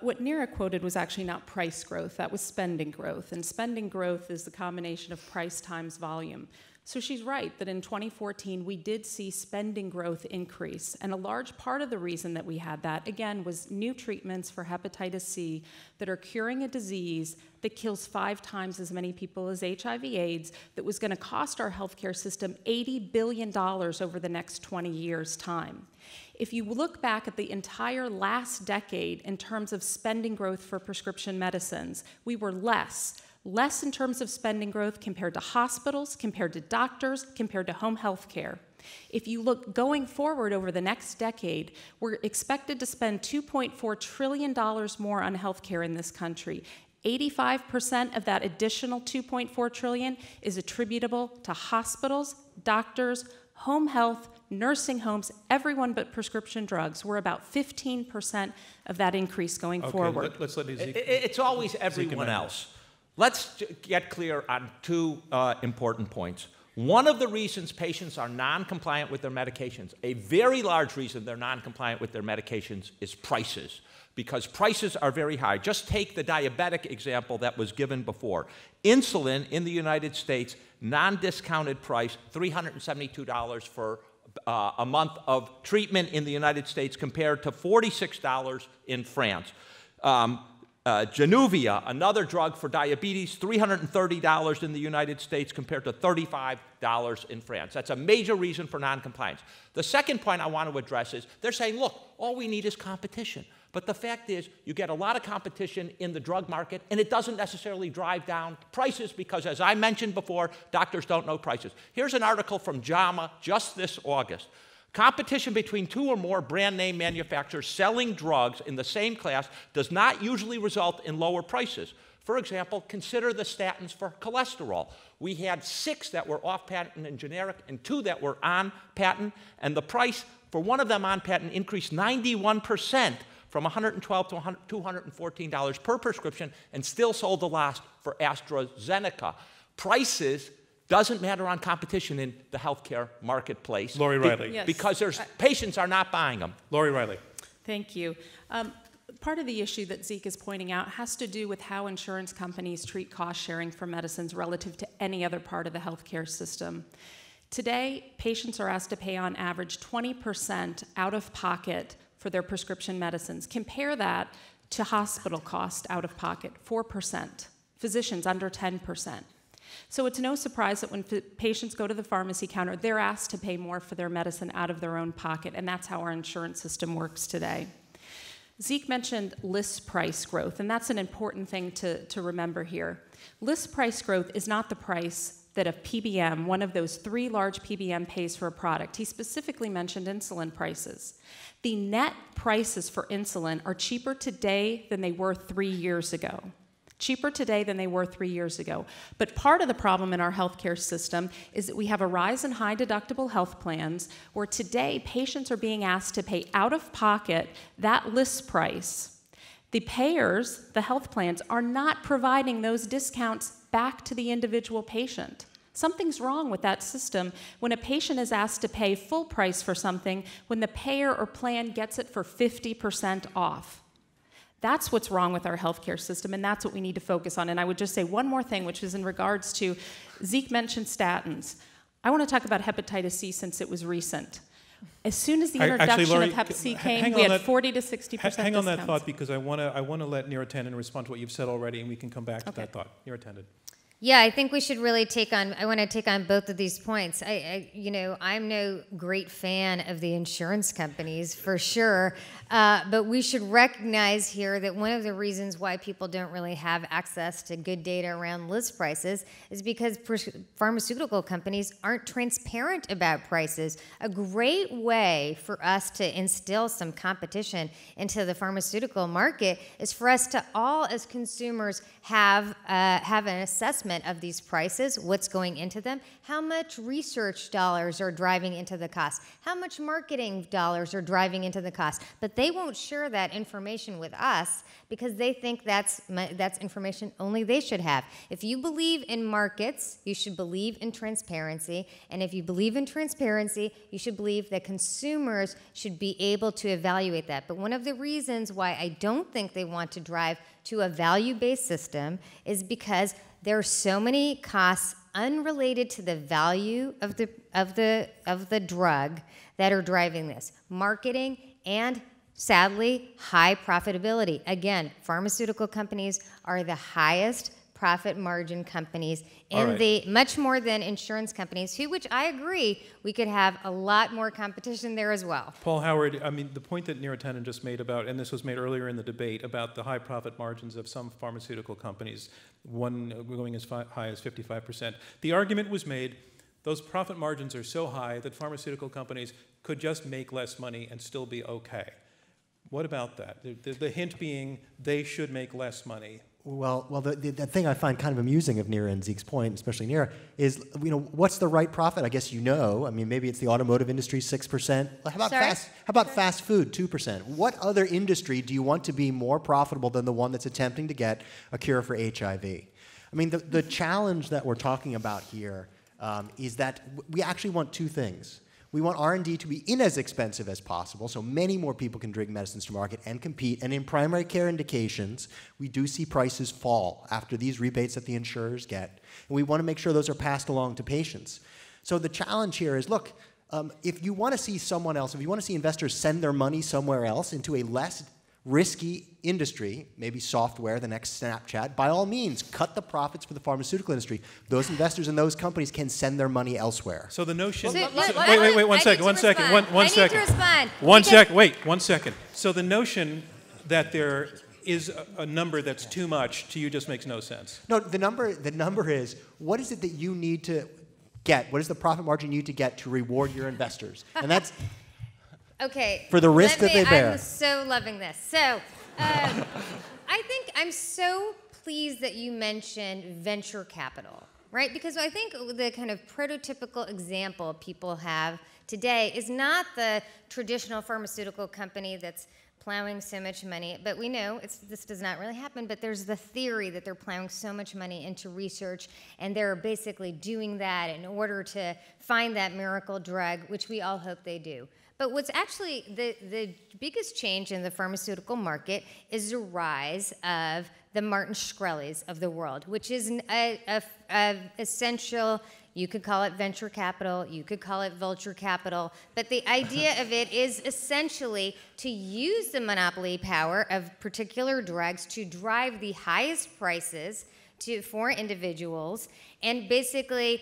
What Neera quoted was actually not price growth, that was spending growth. And spending growth is the combination of price times volume. So she's right that in 2014, we did see spending growth increase. And a large part of the reason that we had that, again, was new treatments for hepatitis C that are curing a disease that kills 5 times as many people as HIV/AIDS, that was going to cost our healthcare system $80 billion over the next 20 years' time. If you look back at the entire last decade in terms of spending growth for prescription medicines, we were less in terms of spending growth compared to hospitals, compared to doctors, compared to home health care. If you look going forward over the next decade, we're expected to spend $2.4 trillion more on healthcare in this country. 85% of that additional $2.4 trillion is attributable to hospitals, doctors, home health, nursing homes, everyone but prescription drugs. We're about 15% of that increase going forward. Let's let Ezekiel. It's always everyone else. Let's get clear on two important points. One of the reasons patients are non-compliant with their medications, a very large reason they're non-compliant with their medications, is prices, because prices are very high. Just take the diabetic example that was given before. Insulin in the United States, non-discounted price, $372 for a month of treatment in the United States compared to $46 in France. Januvia, another drug for diabetes, $330 in the United States compared to $35 in France. That's a major reason for noncompliance. The second point I want to address is they're saying, look, all we need is competition. But the fact is you get a lot of competition in the drug market, and it doesn't necessarily drive down prices because, as I mentioned before, doctors don't know prices. Here's an article from JAMA just this August. Competition between 2 or more brand name manufacturers selling drugs in the same class does not usually result in lower prices. For example, consider the statins for cholesterol. We had 6 that were off patent and generic and 2 that were on patent, and the price for one of them on patent increased 91% from $112 to $214 per prescription, and still sold the last for AstraZeneca. Prices doesn't matter on competition in the healthcare marketplace. Lori Reilly. Yes. Because patients are not buying them. Lori Reilly. Thank you. Part of the issue that Zeke is pointing out has to do with how insurance companies treat cost sharing for medicines relative to any other part of the healthcare system. Today, patients are asked to pay on average 20% out of pocket for their prescription medicines. Compare that to hospital cost out of pocket, 4%. Physicians under 10%. So it's no surprise that when patients go to the pharmacy counter, they're asked to pay more for their medicine out of their own pocket, and that's how our insurance system works today. Zeke mentioned list price growth, and that's an important thing to remember here. List price growth is not the price that a PBM, one of those three large PBM, pays for a product. He specifically mentioned insulin prices. The net prices for insulin are cheaper today than they were 3 years ago. Cheaper today than they were 3 years ago. But part of the problem in our healthcare system is that we have a rise in high deductible health plans where today patients are being asked to pay out of pocket that list price. The payers, the health plans, are not providing those discounts back to the individual patient. Something's wrong with that system when a patient is asked to pay full price for something when the payer or plan gets it for 50% off. That's what's wrong with our healthcare system, and that's what we need to focus on. And I would just say one more thing, which is in regards to, Zeke mentioned statins. I want to talk about hepatitis C since it was recent. As soon as the introduction of Hep C came, we had 40 to 60% discounts. Hang on that thought, because I want to let Neera Tanden respond to what you've said already, and we can come back to that thought. Neera Tanden. Yeah, I think we should really I want to take on both of these points. I'm no great fan of the insurance companies, for sure, but we should recognize here that one of the reasons why people don't really have access to good data around list prices is because pharmaceutical companies aren't transparent about prices. A great way for us to instill some competition into the pharmaceutical market is for us to all, as consumers, have an assessment of these prices, what's going into them, how much research dollars are driving into the cost, how much marketing dollars are driving into the cost. But they won't share that information with us because they think that's information only they should have. If you believe in markets, you should believe in transparency. And if you believe in transparency, you should believe that consumers should be able to evaluate that. But one of the reasons why I don't think they want to drive to a value-based system is because there are so many costs unrelated to the value of the drug that are driving this. Marketing and, sadly, high profitability. Again, pharmaceutical companies are the highest profit margin companies, and much more than insurance companies, which I agree, we could have a lot more competition there as well. Paul Howard, I mean, the point that Neera Tanden just made about, and this was made earlier in the debate, about the high profit margins of some pharmaceutical companies, one going as high as 55%. The argument was made, those profit margins are so high that pharmaceutical companies could just make less money and still be okay. What about that? The hint being they should make less money. Well, the thing I find kind of amusing of Neera and Zeke's point, especially Neera, is what's the right profit? I guess I mean, maybe it's the automotive industry, 6%. How about fast food, 2%? What other industry do you want to be more profitable than the one that's attempting to get a cure for HIV? I mean, the challenge that we're talking about here is that we actually want two things. We want R&D to be as expensive as possible, so many more people can bring medicines to market and compete. And in primary care indications, we do see prices fall after these rebates that the insurers get. And we want to make sure those are passed along to patients. So the challenge here is, look, if you want to see someone else, if you want to see investors send their money somewhere else into a less risky industry, maybe software, the next Snapchat, by all means, cut the profits for the pharmaceutical industry. Those investors and those companies can send their money elsewhere. So the notion... Wait, one second. So the notion that there is a number that's too much to you just makes no sense. No, the number is, what is it that you need to get? What is the profit margin you need to get to reward your investors? And that's... Okay. For the risk that they bear. I'm so loving this. So I think I'm so pleased that you mentioned venture capital, right? Because I think the kind of prototypical example people have today is not the traditional pharmaceutical company that's plowing so much money, but we know this does not really happen, but there's the theory that they're plowing so much money into research, and they're basically doing that in order to find that miracle drug, which we all hope they do. But what's actually the biggest change in the pharmaceutical market is the rise of the Martin Shkreli's of the world, which is an essential, you could call it venture capital, you could call it vulture capital, but the idea of it is essentially to use the monopoly power of particular drugs to drive the highest prices for individuals and basically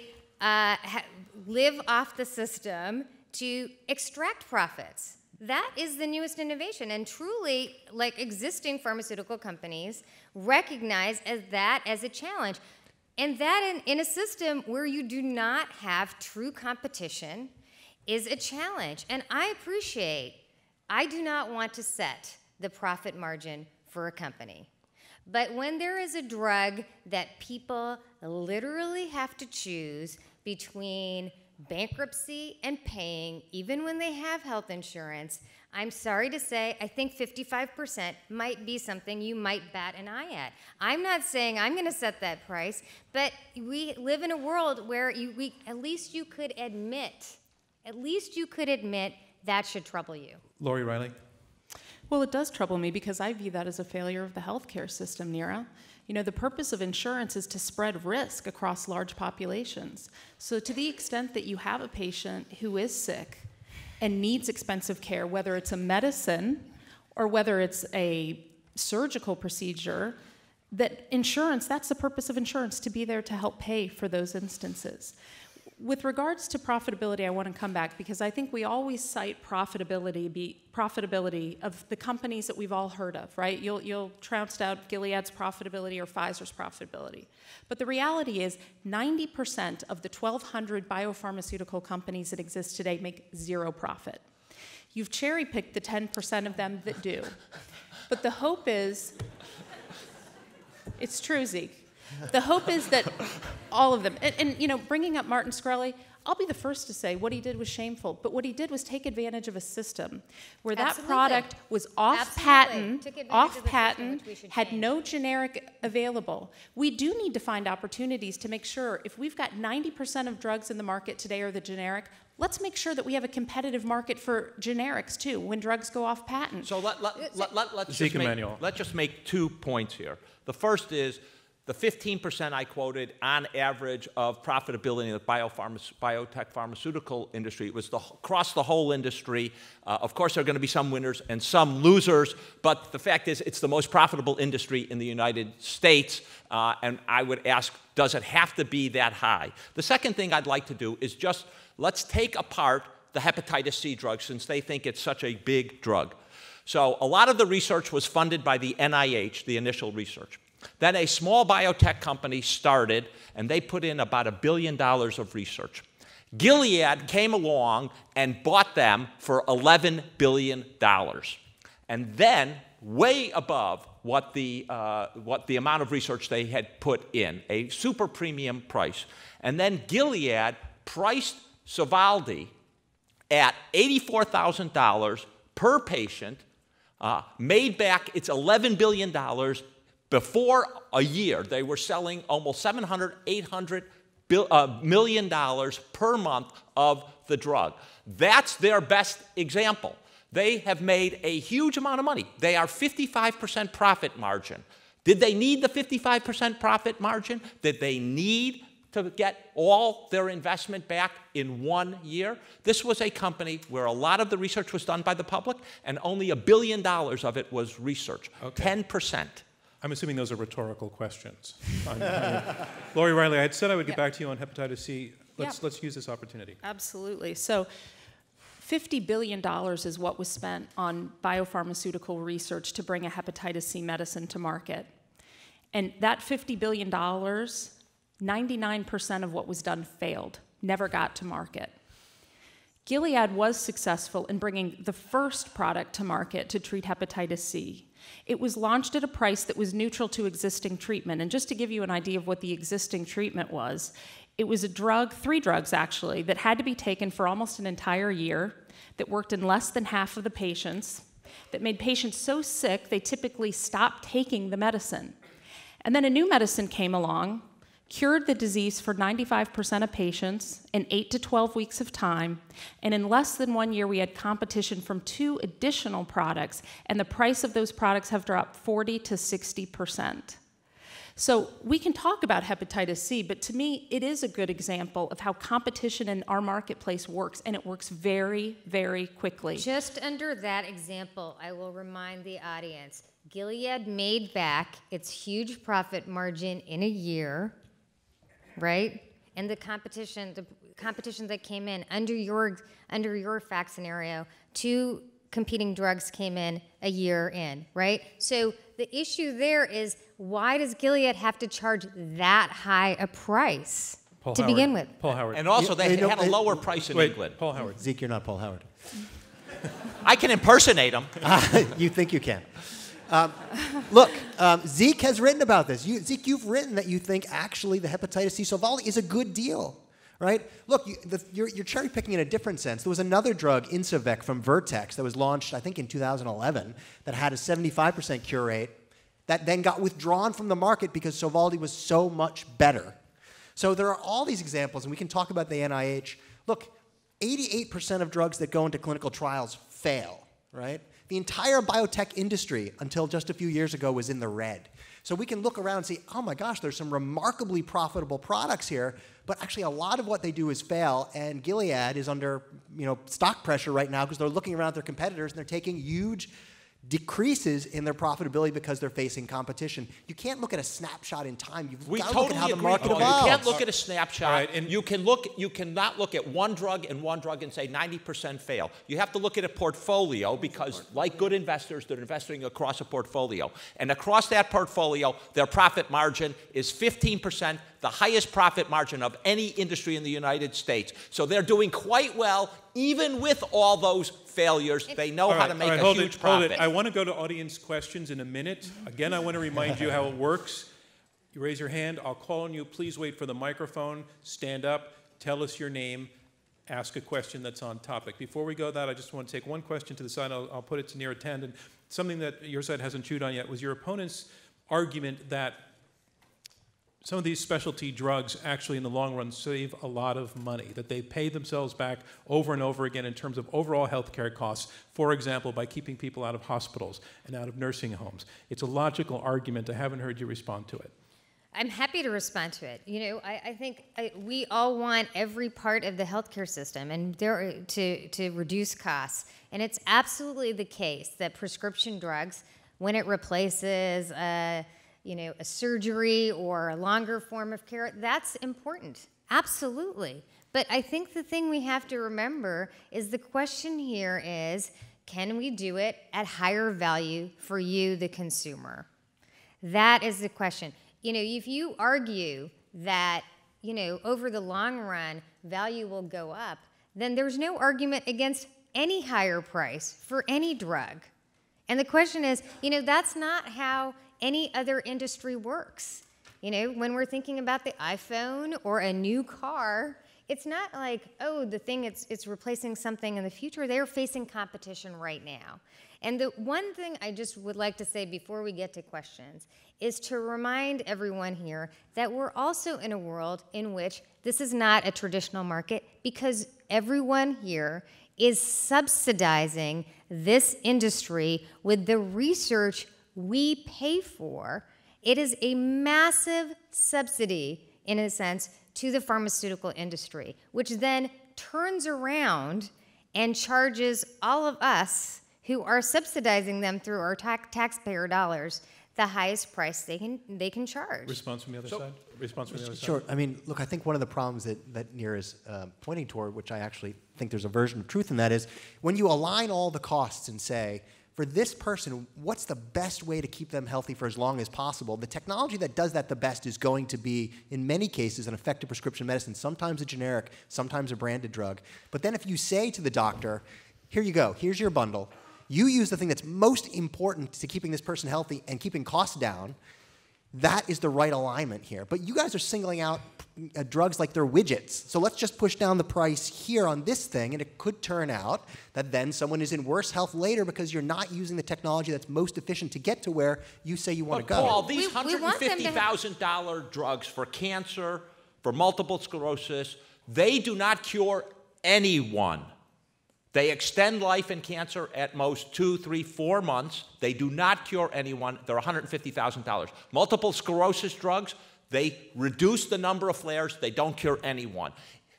live off the system to extract profits. That is the newest innovation, and truly, like existing pharmaceutical companies, recognize that as a challenge. And that in a system where you do not have true competition is a challenge. And I appreciate, I do not want to set the profit margin for a company. But when there is a drug that people literally have to choose between bankruptcy and paying, even when they have health insurance, I'm sorry to say, I think 55% might be something you might bat an eye at. I'm not saying I'm going to set that price, but we live in a world where at least you could admit that should trouble you. Lori Reilly. Well, it does trouble me because I view that as a failure of the healthcare system, Neera. You know, the purpose of insurance is to spread risk across large populations. So to the extent that you have a patient who is sick and needs expensive care, whether it's a medicine or whether it's a surgical procedure, that insurance, that's the purpose of insurance, to be there to help pay for those instances. With regards to profitability, I want to come back because I think we always cite profitability of the companies that we've all heard of, right? You'll trounce out Gilead's profitability or Pfizer's profitability. But the reality is 90% of the 1,200 biopharmaceutical companies that exist today make zero profit. You've cherry-picked the 10% of them that do. But the hope is, it's true, Zeke. The hope is that all of them, and you know, bringing up Martin Shkreli, I'll be the first to say what he did was shameful, but what he did was take advantage of a system where Absolutely. That product was off patent, had no generic available. We do need to find opportunities to make sure if we've got 90% of drugs in the market today are the generic, let's make sure that we have a competitive market for generics too when drugs go off patent. So let's just make 2 points here. The first is, the 15% I quoted on average of profitability in the biotech pharmaceutical industry was across the whole industry. Of course, there are going to be some winners and some losers, but the fact is it's the most profitable industry in the United States, and I would ask, does it have to be that high? The second thing I'd like to do is just let's take apart the hepatitis C drug since they think it's such a big drug. So a lot of the research was funded by the NIH, the initial research. Then a small biotech company started, and they put in about $1 billion of research. Gilead came along and bought them for $11 billion. And then, way above what the amount of research they had put in, a super premium price. And then Gilead priced Sovaldi at $84,000 per patient, made back its $11 billion. Before a year, they were selling almost $700–800 million per month of the drug. That's their best example. They have made a huge amount of money. They are 55% profit margin. Did they need the 55% profit margin? Did they need to get all their investment back in 1 year? This was a company where a lot of the research was done by the public, and only $1 billion of it was research, okay. 10%. I'm assuming those are rhetorical questions. Lori Reilly, I had said I would get back to you on hepatitis C. Let's use this opportunity. Absolutely. So $50 billion is what was spent on biopharmaceutical research to bring a hepatitis C medicine to market. And that $50 billion, 99% of what was done failed, never got to market. Gilead was successful in bringing the first product to market to treat hepatitis C. It was launched at a price that was neutral to existing treatment. And just to give you an idea of what the existing treatment was, it was a drug, 3 drugs actually, that had to be taken for almost an entire year, that worked in less than half of the patients, that made patients so sick they typically stopped taking the medicine. And then a new medicine came along, cured the disease for 95% of patients in 8 to 12 weeks of time, and in less than 1 year we had competition from 2 additional products, and the price of those products have dropped 40% to 60%. So we can talk about hepatitis C, but to me, it is a good example of how competition in our marketplace works, and it works very, very quickly. Just under that example, I will remind the audience, Gilead made back its huge profit margin in a year, right? And the competition that came in under your fact scenario, two competing drugs came in a year in, right? So the issue there is, why does Gilead have to charge that high a price to begin with? Paul Howard. And also, they had a lower price in England. Paul Howard. Zeke, you're not Paul Howard. I can impersonate him. You think you can. Look, Zeke has written about this. Zeke, you've written that you think actually the hepatitis C Sovaldi is a good deal, right? Look, you're cherry picking in a different sense. There was another drug, Incivek, from Vertex that was launched, I think, in 2011 that had a 75% cure rate that then got withdrawn from the market because Sovaldi was so much better. So there are all these examples, and we can talk about the NIH. Look, 88% of drugs that go into clinical trials fail, right? The entire biotech industry, until just a few years ago, was in the red. So we can look around and see, oh my gosh, there's some remarkably profitable products here, but actually a lot of what they do is fail, and Gilead is under, you know, stock pressure right now because they're looking around at their competitors and they're taking huge decreases in their profitability because they're facing competition. You can't look at a snapshot in time. We totally agree. You can't look at a snapshot. Right, and you cannot look at one drug and say 90% fail. You have to look at a portfolio because, like good investors, they're investing across a portfolio. And across that portfolio, their profit margin is 15%, the highest profit margin of any industry in the United States. So they're doing quite well, even with all those failures. They know how to make a huge profit. I want to go to audience questions in a minute. Again, I want to remind you how it works. You raise your hand, I'll call on you. Please wait for the microphone, stand up, tell us your name, ask a question that's on topic. Before we go to that, I just want to take one question to the side. I'll put it to Neera Tanden. Something that your side hasn't chewed on yet was your opponent's argument that some of these specialty drugs actually in the long run save a lot of money, that they pay themselves back over and over again in terms of overall healthcare costs, for example, by keeping people out of hospitals and out of nursing homes. It's a logical argument. I haven't heard you respond to it. I'm happy to respond to it. You know, I think we all want every part of the healthcare system and to reduce costs. And it's absolutely the case that prescription drugs, when it replaces a surgery or a longer form of care, that's important, absolutely. But I think the thing we have to remember is the question here is, can we do it at higher value for you, the consumer? That is the question. You know, if you argue that, you know, over the long run, value will go up, then there's no argument against any higher price for any drug. And the question is, you know, that's not how any other industry works. You know, when we're thinking about the iPhone or a new car, it's not like, oh, the thing, it's replacing something in the future. They're facing competition right now. And the one thing I just would like to say before we get to questions is to remind everyone here that we're also in a world in which this is not a traditional market, because everyone here is subsidizing this industry with the research we pay for. It is a massive subsidy, in a sense, to the pharmaceutical industry, which then turns around and charges all of us who are subsidizing them through our taxpayer dollars the highest price they can charge. Response from the other side? Response from the other side? Sure. I mean, look, I think one of the problems that Neera is pointing toward, which I actually think there's a version of truth in that, is when you align all the costs and say, for this person, what's the best way to keep them healthy for as long as possible? The technology that does that the best is going to be, in many cases, an effective prescription medicine, sometimes a generic, sometimes a branded drug. But then if you say to the doctor, here you go, here's your bundle, you use the thing that's most important to keeping this person healthy and keeping costs down, that is the right alignment here. But you guys are singling out drugs like they're widgets. So let's just push down the price here on this thing, and it could turn out that then someone is in worse health later because you're not using the technology that's most efficient to get to where you say you want to go. Paul, these $150,000 drugs for cancer, for multiple sclerosis, they do not cure anyone. They extend life in cancer at most 2, 3, 4 months. They do not cure anyone. They're $150,000. Multiple sclerosis drugs, they reduce the number of flares. They don't cure anyone.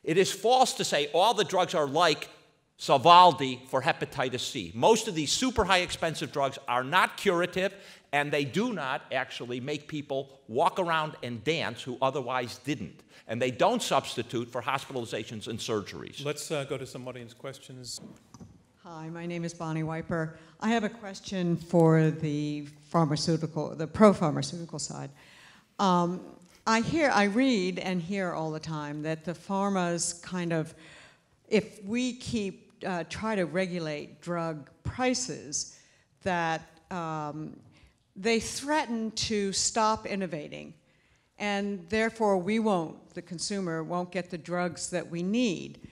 It is false to say all the drugs are like Sovaldi for hepatitis C. Most of these super high expensive drugs are not curative, and they do not actually make people walk around and dance who otherwise didn't. And they don't substitute for hospitalizations and surgeries. Let's go to some audience questions. Hi, my name is Bonnie Wiper. I have a question for the pharmaceutical, the pro-pharmaceutical side. I read and hear all the time that the pharma's kind of, if we try to regulate drug prices, that they threaten to stop innovating. And therefore, we won't, the consumer won't get the drugs that we need.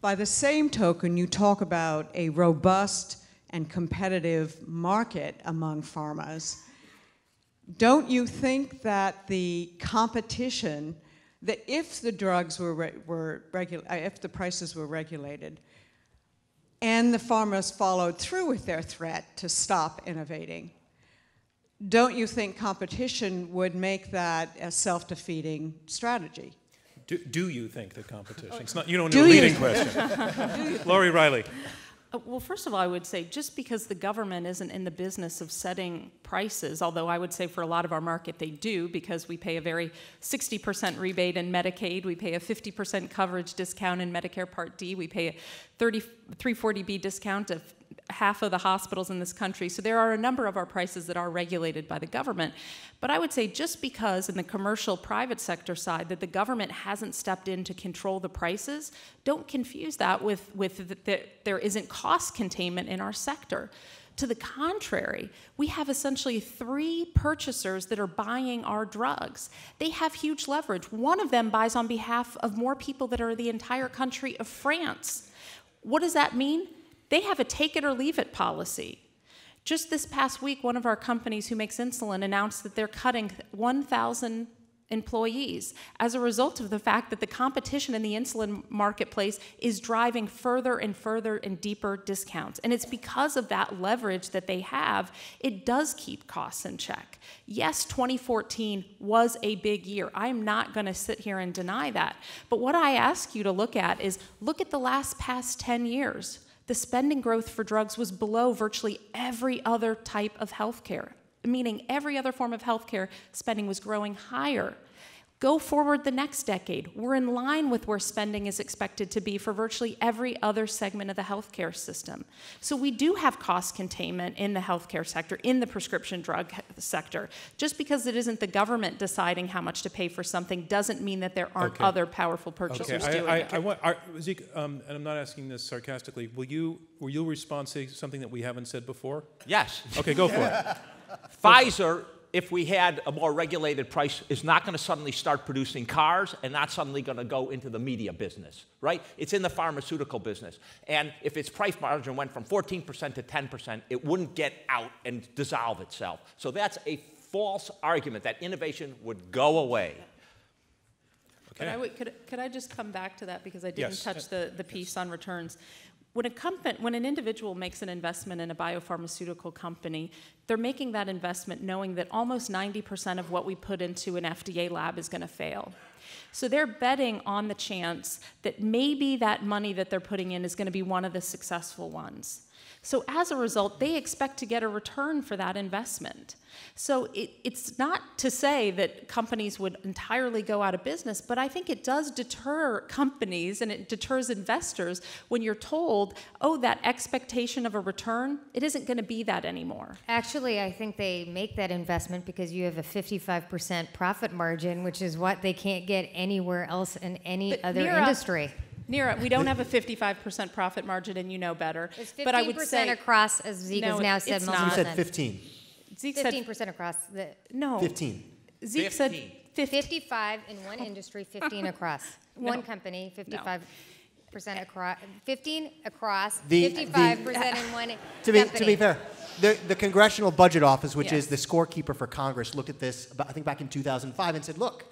By the same token, you talk about a robust and competitive market among pharmas. Don't you think that the competition, that if the drugs if the prices were regulated, and the pharmas followed through with their threat to stop innovating, don't you think competition would make that a self-defeating strategy? Do you think that competition? It's not, you don't need a leading question. Lori Reilly. Well, first of all, I would say just because the government isn't in the business of setting prices, although I would say for a lot of our market they do, because we pay a very 60% rebate in Medicaid, we pay a 50% coverage discount in Medicare Part D, we pay a 340B discount of half of the hospitals in this country. So there are a number of our prices that are regulated by the government. But I would say just because in the commercial private sector side that the government hasn't stepped in to control the prices, don't confuse that with there isn't cost containment in our sector. To the contrary, we have essentially 3 purchasers that are buying our drugs. They have huge leverage. One of them buys on behalf of more people that are the entire country of France. What does that mean? They have a take it or leave it policy. Just this past week, one of our companies who makes insulin announced that they're cutting 1,000 employees as a result of the fact that the competition in the insulin marketplace is driving further and further and deeper discounts. And it's because of that leverage that they have, it does keep costs in check. Yes, 2014 was a big year. I'm not going to sit here and deny that. But what I ask you to look at is look at the last past 10 years. The spending growth for drugs was below virtually every other type of healthcare, meaning every other form of healthcare spending was growing higher. Go forward the next decade. We're in line with where spending is expected to be for virtually every other segment of the healthcare system. So we do have cost containment in the healthcare sector, in the prescription drug sector. Just because it isn't the government deciding how much to pay for something doesn't mean that there aren't other powerful purchasers doing it. Zeke, and I'm not asking this sarcastically, will you respond to something that we haven't said before? Yes. Okay, go for it. Pfizer, if we had a more regulated price, is not going to suddenly start producing cars and not suddenly going to go into the media business, right? It's in the pharmaceutical business. And if its price margin went from 14% to 10%, it wouldn't get out and dissolve itself. So that's a false argument that innovation would go away. Okay. Could I just come back to that because I didn't touch the piece on returns. When an individual makes an investment in a biopharmaceutical company, they're making that investment knowing that almost 90% of what we put into an FDA lab is going to fail. So they're betting on the chance that maybe that money that they're putting in is going to be one of the successful ones. So as a result, they expect to get a return for that investment. So it's not to say that companies would entirely go out of business, but I think it does deter companies and it deters investors when you're told, oh, that expectation of a return, it isn't going to be that anymore. Actually, I think they make that investment because you have a 55% profit margin, which is what they can't get anywhere else in any other industry. Neera, we don't have a 55% profit margin, and you know better. It's 15% across, as Zeke has now said multiple times. You said 15. Zeke 15% said, across. The, no. 15. Zeke 15. Said 50. 55 in one industry, 15 across. No. One company, 55%. No. Across, 15 across, 55% in one to be fair, the Congressional Budget Office, which is the scorekeeper for Congress, looked at this, I think back in 2005, and said, look,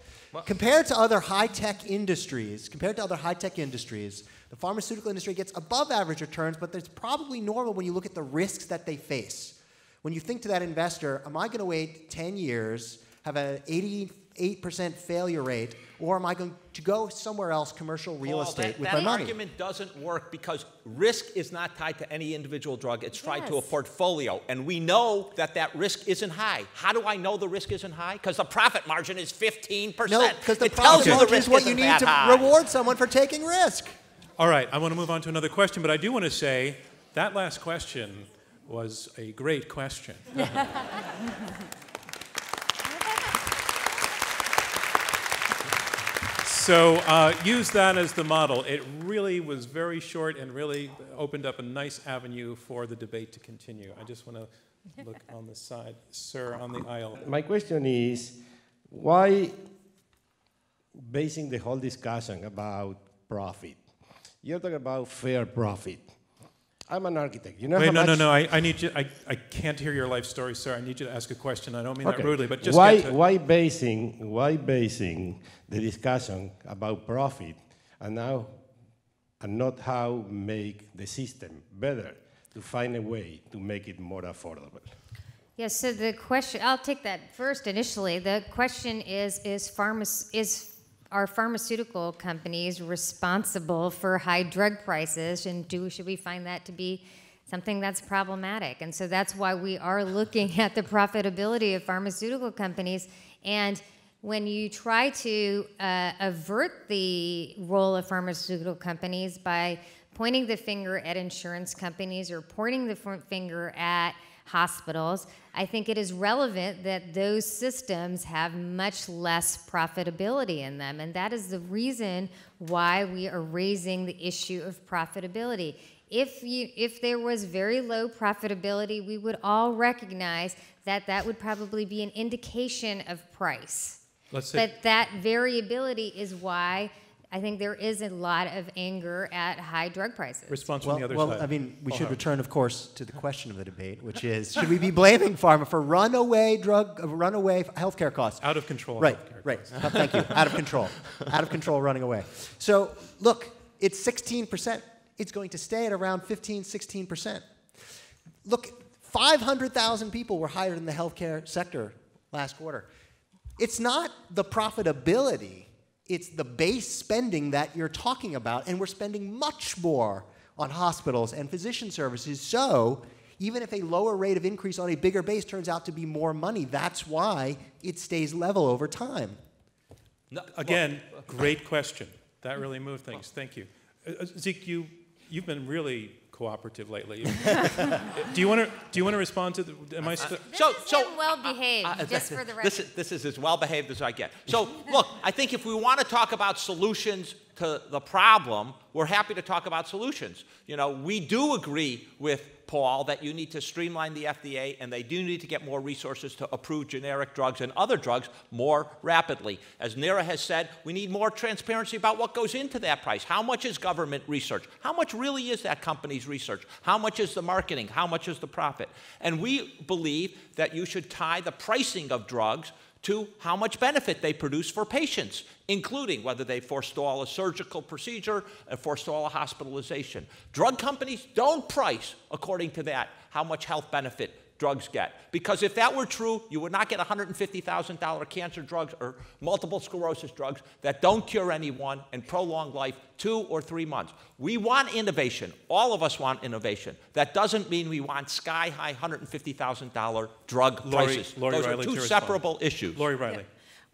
Compared to other high-tech industries, the pharmaceutical industry gets above average returns, but it's probably normal when you look at the risks that they face. When you think to that investor, am I going to wait 10 years, have an 88% failure rate, or am I going to go somewhere else, commercial real estate, with my money? That argument doesn't work because risk is not tied to any individual drug. It's tied to a portfolio, and we know that that risk isn't high. How do I know the risk isn't high? Because the profit margin is 15%. No, because the profit margin is what you need to reward someone for taking risk. All right, I want to move on to another question, but I do want to say that last question was a great question. So use that as the model. It really was very short and really opened up a nice avenue for the debate to continue. I just want to look on the side, sir, on the aisle. My question is, why basing the whole discussion about profit? You're talking about fair profit. I'm an architect. You know Wait, how no, much no, no. I need you. I can't hear your life story, sir. I need you to ask a question. I don't mean that rudely, but just why basing the discussion about profit and not how make the system better to find a way to make it more affordable? Yes. So the question. I'll take that first. Initially, the question Are pharmaceutical companies responsible for high drug prices, and should we find that to be something that's problematic? And so that's why we are looking at the profitability of pharmaceutical companies. And when you try to avert the role of pharmaceutical companies by pointing the finger at insurance companies or pointing the finger at hospitals, I think it is relevant that those systems have much less profitability in them. And that is the reason why we are raising the issue of profitability. If there was very low profitability, we would all recognize that that would probably be an indication of price. But that variability is why I think there is a lot of anger at high drug prices. Response from the other side. Well, I mean, we should return, of course, to the question of the debate, which is, should we be blaming pharma for runaway healthcare costs? Out of control. Right, right. Thank you. Out of control. Out of control, running away. So, look, it's 16%. It's going to stay at around 15, 16%. Look, 500,000 people were hired in the healthcare sector last quarter. It's not the profitability. It's the base spending that you're talking about, and we're spending much more on hospitals and physician services. So even if a lower rate of increase on a bigger base turns out to be more money, that's why it stays level over time. No, again, great question. That really moved things. Thank you. Zeke, you've been really cooperative lately. Do you want to respond to the? Am I well behaved? Just for the record, this is as well behaved as I get. So look, I think if we want to talk about solutions to the problem, we're happy to talk about solutions. You know, we do agree with Paul that you need to streamline the FDA, and they do need to get more resources to approve generic drugs and other drugs more rapidly. As Neera has said, we need more transparency about what goes into that price. How much is government research? How much really is that company's research? How much is the marketing? How much is the profit? And we believe that you should tie the pricing of drugs to how much benefit they produce for patients, including whether they forestall a surgical procedure and forestall a hospitalization. Drug companies don't price according to that, how much health benefit drugs get. Because if that were true, you would not get $150,000 cancer drugs or multiple sclerosis drugs that don't cure anyone and prolong life 2 or 3 months. We want innovation. All of us want innovation. That doesn't mean we want sky-high $150,000 drug prices. Those are two separable issues. Lori Reilly. Yeah.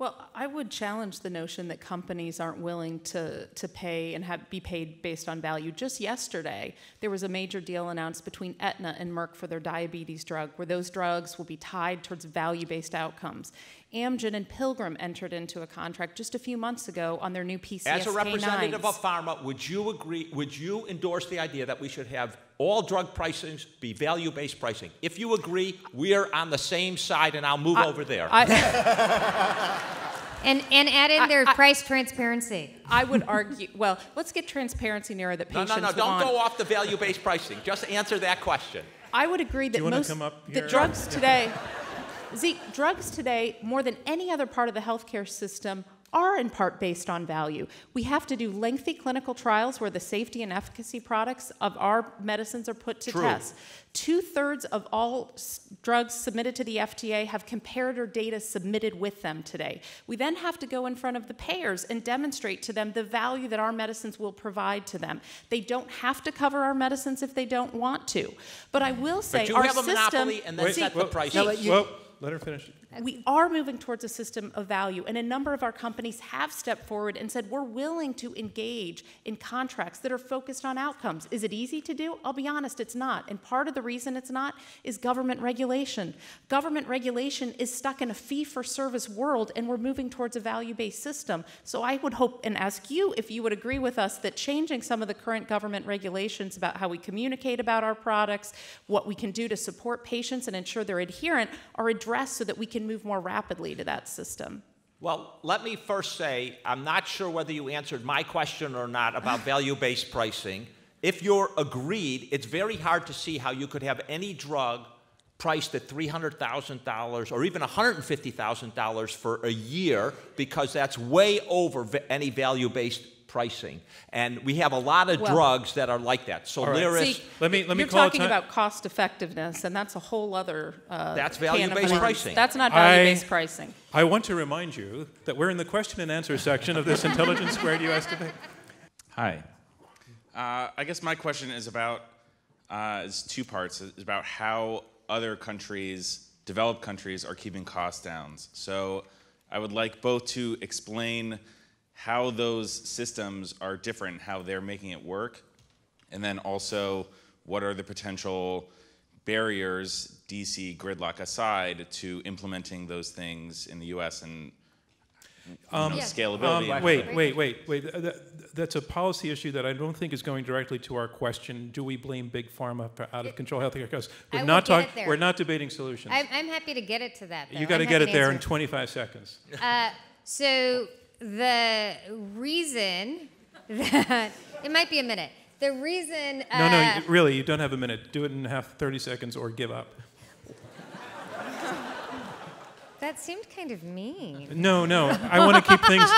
Well, I would challenge the notion that companies aren't willing to pay and be paid based on value. Just yesterday, there was a major deal announced between Aetna and Merck for their diabetes drug, where those drugs will be tied towards value-based outcomes. Amgen and Pilgrim entered into a contract just a few months ago on their new PCSK9s. As a representative of pharma, would you agree, would you endorse the idea that we should have all drug pricings be value-based pricing? If you agree, we're on the same side, and I'll move over there. And add in their price transparency. I would argue, well, let's get transparency nearer that patients want. No, no, no, don't go off the value-based pricing. Just answer that question. I would agree that drugs today, Zeke, drugs today, more than any other part of the healthcare system, are in part based on value. We have to do lengthy clinical trials where the safety and efficacy products of our medicines are put to test. Two-thirds of all drugs submitted to the FDA have comparator data submitted with them today. We then have to go in front of the payers and demonstrate to them the value that our medicines will provide to them. They don't have to cover our medicines if they don't want to. But I will say our system... But you have a monopoly and then set the price. Let her finish. We are moving towards a system of value, and a number of our companies have stepped forward and said, we're willing to engage in contracts that are focused on outcomes. Is it easy to do? I'll be honest, it's not. And part of the reason it's not is government regulation. Government regulation is stuck in a fee-for-service world, and we're moving towards a value-based system. So I would hope and ask you if you would agree with us that changing some of the current government regulations about how we communicate about our products, what we can do to support patients and ensure they're adherent, are addressed so that we can move more rapidly to that system. Well, let me first say, I'm not sure whether you answered my question or not about value-based pricing. If you're agreed, it's very hard to see how you could have any drug priced at $300,000 or even $150,000 for a year, because that's way over any value-based pricing. And we have a lot of drugs that are like that. So let me call it time. You're talking about cost effectiveness, and that's a whole other that's value-based pricing. That's not value-based pricing. I want to remind you that we're in the question and answer section of this Intelligence Squared US debate. Hi. I guess my question is about, it's two parts. It's about how other countries, developed countries, are keeping costs down. So I would like both to explain how those systems are different, how they're making it work, and then also what are the potential barriers, DC gridlock aside, to implementing those things in the US and scalability. Wait. That's a policy issue that I don't think is going directly to our question. Do we blame Big Pharma for out-of-control healthcare costs? We're not debating solutions. I'm happy to get it to that, though. You got to get it there in 25 seconds. So the reason that it might be a minute. The reason no, really, you don't have a minute. Do it in 30 seconds or give up. That seemed kind of mean. No. I want to keep things,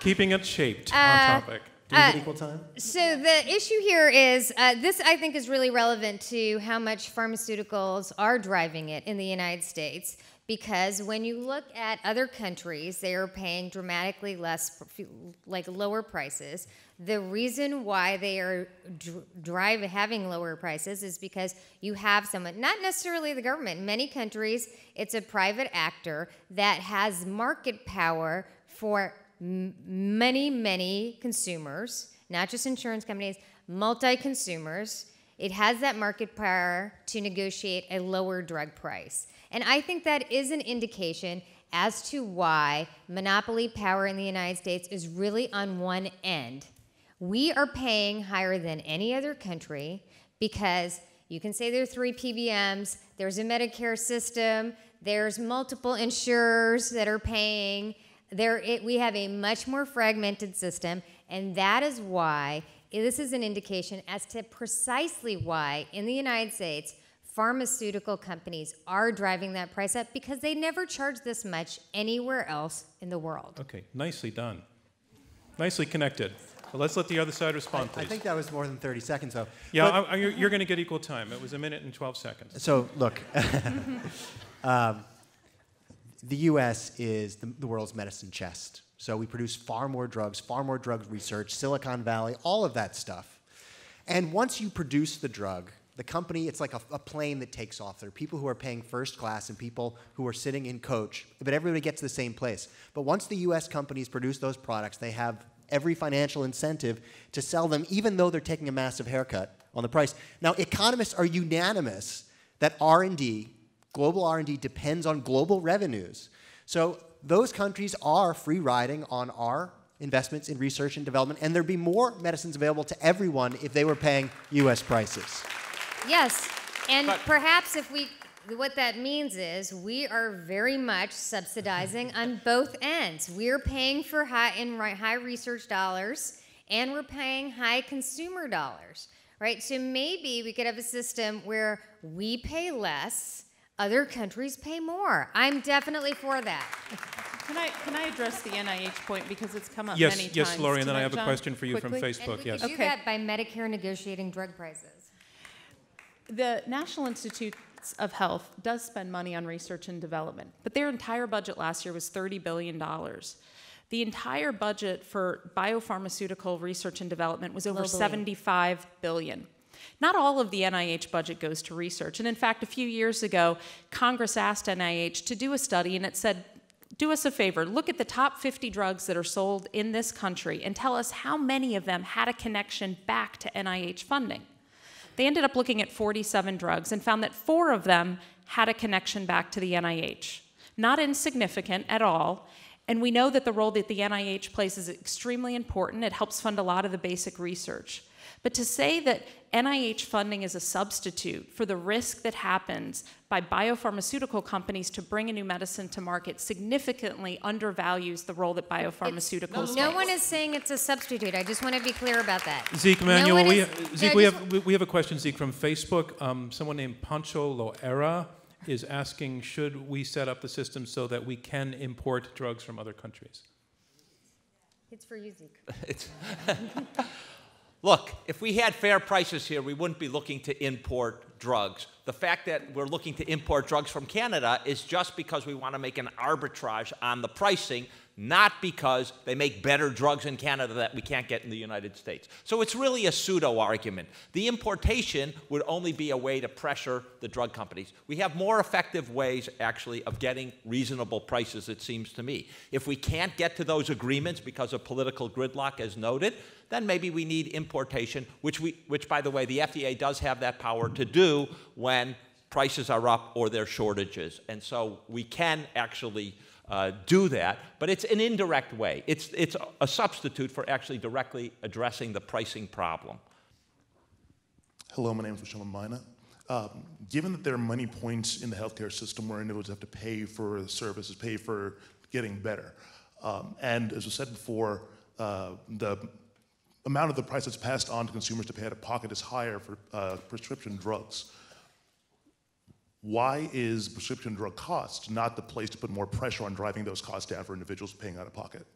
keeping it shaped on topic. Do you have equal time? So the issue here is, this I think is really relevant to how much pharmaceuticals are driving it in the United States, because when you look at other countries, they are paying dramatically less, like lower prices. The reason why they are having lower prices is because you have someone, not necessarily the government. In many countries, it's a private actor that has market power for many, many consumers, not just insurance companies, multi-consumers. It has that market power to negotiate a lower drug price. And I think that is an indication as to why monopoly power in the United States is really on one end. We are paying higher than any other country because you can say there are 3 PBMs, there's a Medicare system, there's multiple insurers that are paying. We have a much more fragmented system, and that is why this is an indication as to precisely why in the United States pharmaceutical companies are driving that price up, because they never charge this much anywhere else in the world. Okay, nicely done. Nicely connected. Well, let's let the other side respond, please. I think that was more than 30 seconds, though. Yeah, you're going to get equal time. It was a minute and 12 seconds. So, look, the U.S. is the world's medicine chest. So we produce far more drug research, Silicon Valley, all of that stuff. And once you produce the drug, the company, it's like a plane that takes off. There are people who are paying first class and people who are sitting in coach, but everybody gets to the same place. But once the U.S. companies produce those products, they have every financial incentive to sell them, even though they're taking a massive haircut on the price. Now, economists are unanimous that R&D, global R&D, depends on global revenues. So those countries are free riding on our investments in research and development, and there'd be more medicines available to everyone if they were paying U.S. prices. Yes, and perhaps if we... What that means is we are very much subsidizing on both ends. We're paying for high research dollars, and we're paying high consumer dollars, right? So maybe we could have a system where we pay less Other countries pay more. I'm definitely for that. Can I address the NIH point, because it's come up many times? Yes, Lori, and then I have a question for you quickly? From Facebook. And we could do that by Medicare negotiating drug prices. The National Institutes of Health does spend money on research and development, but their entire budget last year was $30 billion. The entire budget for biopharmaceutical research and development was over $75 billion. Not all of the NIH budget goes to research. And in fact, a few years ago, Congress asked NIH to do a study, and it said, do us a favor, look at the top 50 drugs that are sold in this country and tell us how many of them had a connection back to NIH funding. They ended up looking at 47 drugs and found that 4 of them had a connection back to the NIH. Not insignificant at all. And we know that the role that the NIH plays is extremely important. It helps fund a lot of the basic research. But to say that NIH funding is a substitute for the risk that happens by biopharmaceutical companies to bring a new medicine to market significantly undervalues the role that biopharmaceuticals play. No one is saying it's a substitute. I just want to be clear about that. Zeke Emanuel, we have a question, Zeke, from Facebook. Someone named Pancho Loera is asking, should we set up the system so that we can import drugs from other countries? It's for you, Zeke. Look, if we had fair prices here, we wouldn't be looking to import drugs. The fact that we're looking to import drugs from Canada is just because we want to make an arbitrage on the pricing, not because they make better drugs in Canada that we can't get in the United States. So it's really a pseudo-argument. The importation would only be a way to pressure the drug companies. We have more effective ways, actually, of getting reasonable prices, it seems to me. If we can't get to those agreements because of political gridlock, as noted, then maybe we need importation, which, by the way, the FDA does have that power to do when prices are up or there are shortages. And so we can actually do that, but it's an indirect way. It's a substitute for actually directly addressing the pricing problem. Hello, my name is Michelle Mina. Given that there are many points in the healthcare system where individuals have to pay for services, pay for getting better, and as was said before, the amount of the price that's passed on to consumers to pay out of pocket is higher for prescription drugs. Why is prescription drug cost not the place to put more pressure on driving those costs down for individuals paying out of pocket?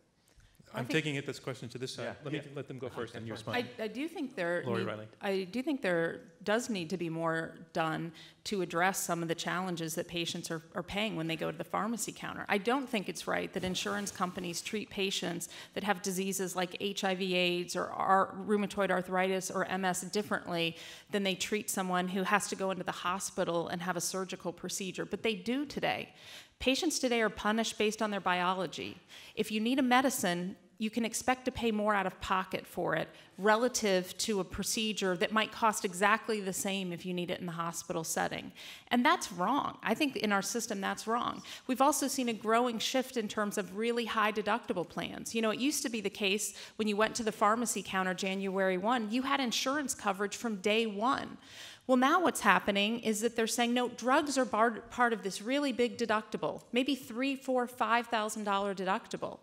I'm taking this question to this side. Let them go first and you respond. I do think there, Lori Reilly. I do think there does need to be more done to address some of the challenges that patients are paying when they go to the pharmacy counter. I don't think it's right that insurance companies treat patients that have diseases like HIV/AIDS or rheumatoid arthritis or MS differently than they treat someone who has to go into the hospital and have a surgical procedure, but they do today. Patients today are punished based on their biology. If you need a medicine, you can expect to pay more out of pocket for it relative to a procedure that might cost exactly the same if you need it in the hospital setting. And that's wrong. I think in our system, that's wrong. We've also seen a growing shift in terms of really high deductible plans. You know, it used to be the case when you went to the pharmacy counter January 1, you had insurance coverage from day 1. Well, now what's happening is that they're saying, no, drugs are part of this really big deductible, maybe $3,000, $4,000, $5,000 deductible.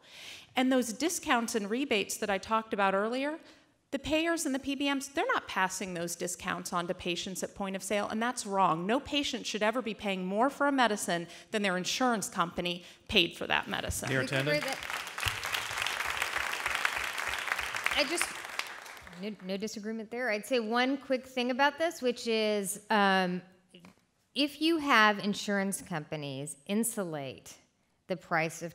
And those discounts and rebates that I talked about earlier, the payers and the PBMs, they're not passing those discounts on to patients at point of sale, and that's wrong. No patient should ever be paying more for a medicine than their insurance company paid for that medicine. Neera Tanden. No disagreement there. I'd say one quick thing about this, which is if you have insurance companies insulate the price of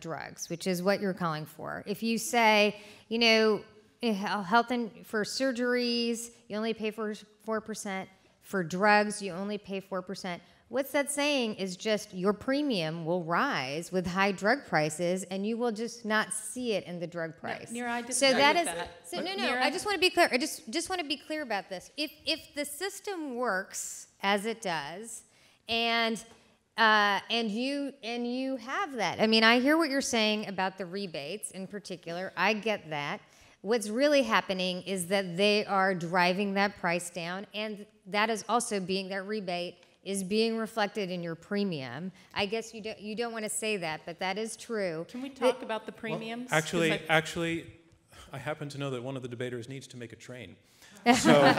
drugs, which is what you're calling for. If you say, you know, for surgeries, you only pay for 4%. For drugs, you only pay 4%. What's that saying is just your premium will rise with high drug prices, and you will just not see it in the drug price. No, Neera, I disagree with that. So Neera, I just want to be clear. I just want to be clear about this. If the system works as it does, and you have that. I mean, I hear what you're saying about the rebates in particular. I get that. What's really happening is that they are driving that price down, and that is also being that rebate is being reflected in your premium. I guess you don't want to say that, but that is true. Can we talk about the premiums? Well, actually, I happen to know that one of the debaters needs to make a train. So,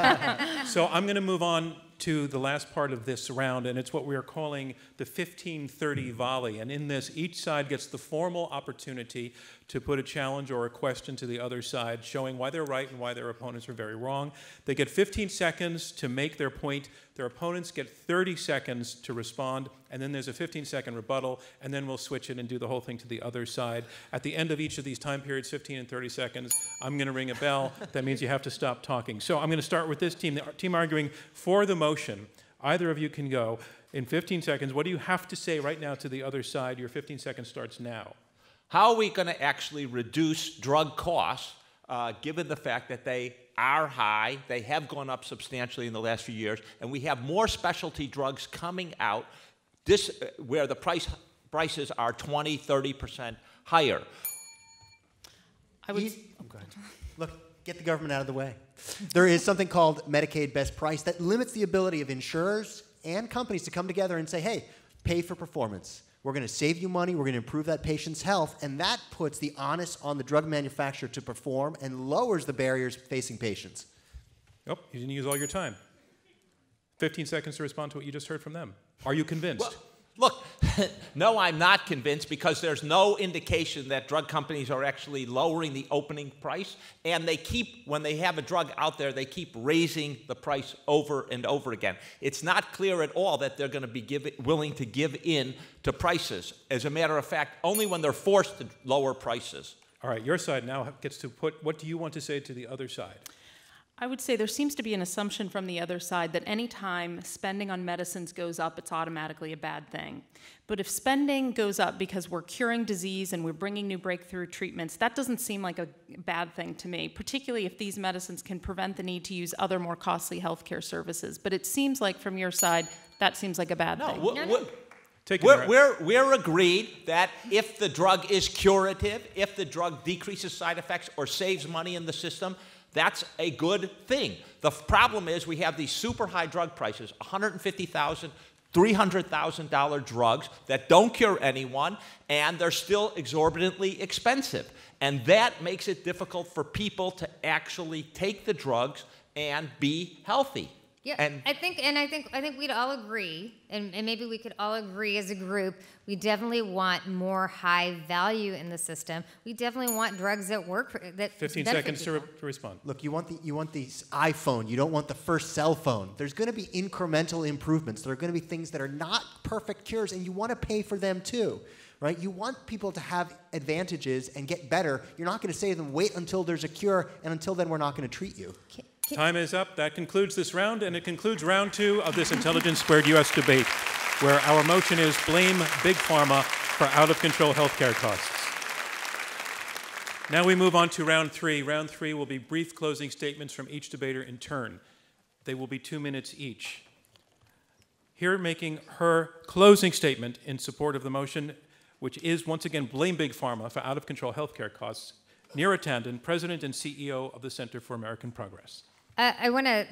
so I'm going to move on to the last part of this round, and it's what we are calling the 1530 volley. And in this, each side gets the formal opportunity to put a challenge or a question to the other side, showing why they're right and why their opponents are very wrong. They get 15 seconds to make their point. Their opponents get 30 seconds to respond, and then there's a 15-second rebuttal, and then we'll switch it and do the whole thing to the other side. At the end of each of these time periods, 15 and 30 seconds, I'm going to ring a bell. That means you have to stop talking. So I'm going to start with this team, the team arguing for the motion. Either of you can go. In 15 seconds, what do you have to say right now to the other side? Your 15 seconds starts now. How are we going to actually reduce drug costs, given the fact that they are high, they have gone up substantially in the last few years, and we have more specialty drugs coming out where the prices are 20, 30% higher. I would... Oh, go ahead. Look, get the government out of the way. There is something called Medicaid best price that limits the ability of insurers and companies to come together and say, hey, pay for performance. We're going to save you money, we're going to improve that patient's health, and that puts the onus on the drug manufacturer to perform and lowers the barriers facing patients. Oh, you didn't use all your time. 15 seconds to respond to what you just heard from them. Are you convinced? Well, look, no, I'm not convinced, because there's no indication that drug companies are actually lowering the opening price, and they keep, when they have a drug out there, they keep raising the price over and over again. It's not clear at all that they're going to be willing to give in to prices. As a matter of fact, only when they're forced to lower prices. All right, your side now gets to put, what do you want to say to the other side? I would say there seems to be an assumption from the other side that any time spending on medicines goes up, it's automatically a bad thing. But if spending goes up because we're curing disease and we're bringing new breakthrough treatments, that doesn't seem like a bad thing to me, particularly if these medicines can prevent the need to use other more costly healthcare services. But it seems like from your side, that seems like a bad thing. We're agreed that if the drug is curative, if the drug decreases side effects or saves money in the system, that's a good thing. The problem is we have these super high drug prices, $150,000, $300,000 drugs that don't cure anyone, and they're still exorbitantly expensive. And that makes it difficult for people to actually take the drugs and be healthy. Yeah, and I think we'd all agree, and maybe we could all agree as a group, we definitely want more high value in the system. We definitely want drugs that work for, that 15 seconds to respond. Look, you want the iPhone. You don't want the first cell phone. There's going to be incremental improvements. There are going to be things that are not perfect cures, and you want to pay for them too, right? You want people to have advantages and get better. You're not going to say to them, wait until there's a cure, and until then we're not going to treat you. Time is up. That concludes this round, and it concludes round two of this Intelligence Squared U.S. debate, where our motion is blame Big Pharma for out-of-control healthcare costs. Now we move on to round three. Round three will be brief closing statements from each debater in turn. They will be 2 minutes each. Here making her closing statement in support of the motion, which is, once again, blame Big Pharma for out-of-control healthcare costs, Neera Tanden, President and CEO of the Center for American Progress. I want to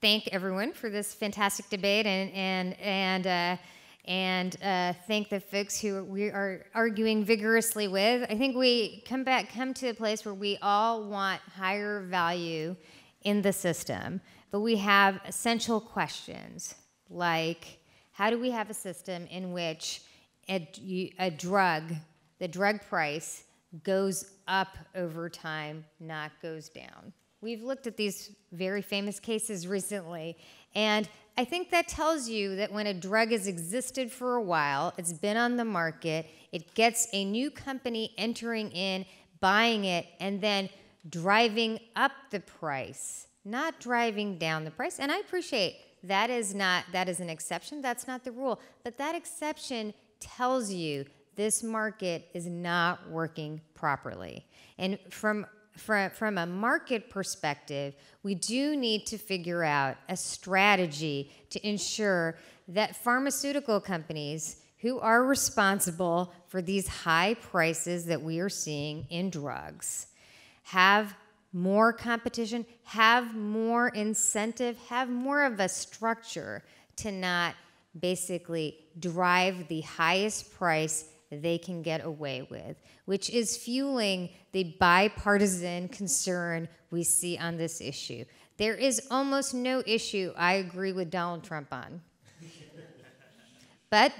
thank everyone for this fantastic debate, and thank the folks who we are arguing vigorously with. I think we come to a place where we all want higher value in the system, but we have essential questions like, how do we have a system in which the drug price goes up over time, not goes down? We've looked at these very famous cases recently, and I think that tells you that when a drug has existed for a while, it's been on the market, it gets a new company entering in, buying it, and then driving up the price, not driving down the price. And I appreciate that is an exception, that's not the rule. But that exception tells you this market is not working properly. And from a market perspective, we do need to figure out a strategy to ensure that pharmaceutical companies who are responsible for these high prices that we are seeing in drugs have more competition, have more incentive, have more of a structure to not basically drive the highest price they can get away with, which is fueling the bipartisan concern we see on this issue. There is almost no issue I agree with Donald Trump on. But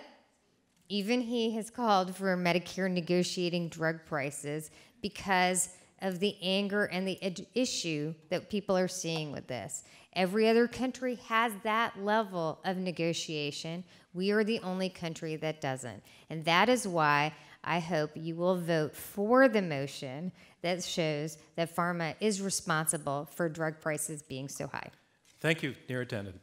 even he has called for Medicare negotiating drug prices because of the anger and the issue that people are seeing with this. Every other country has that level of negotiation. We are the only country that doesn't. And that is why I hope you will vote for the motion that shows that pharma is responsible for drug prices being so high. Thank you, Neera Tanden.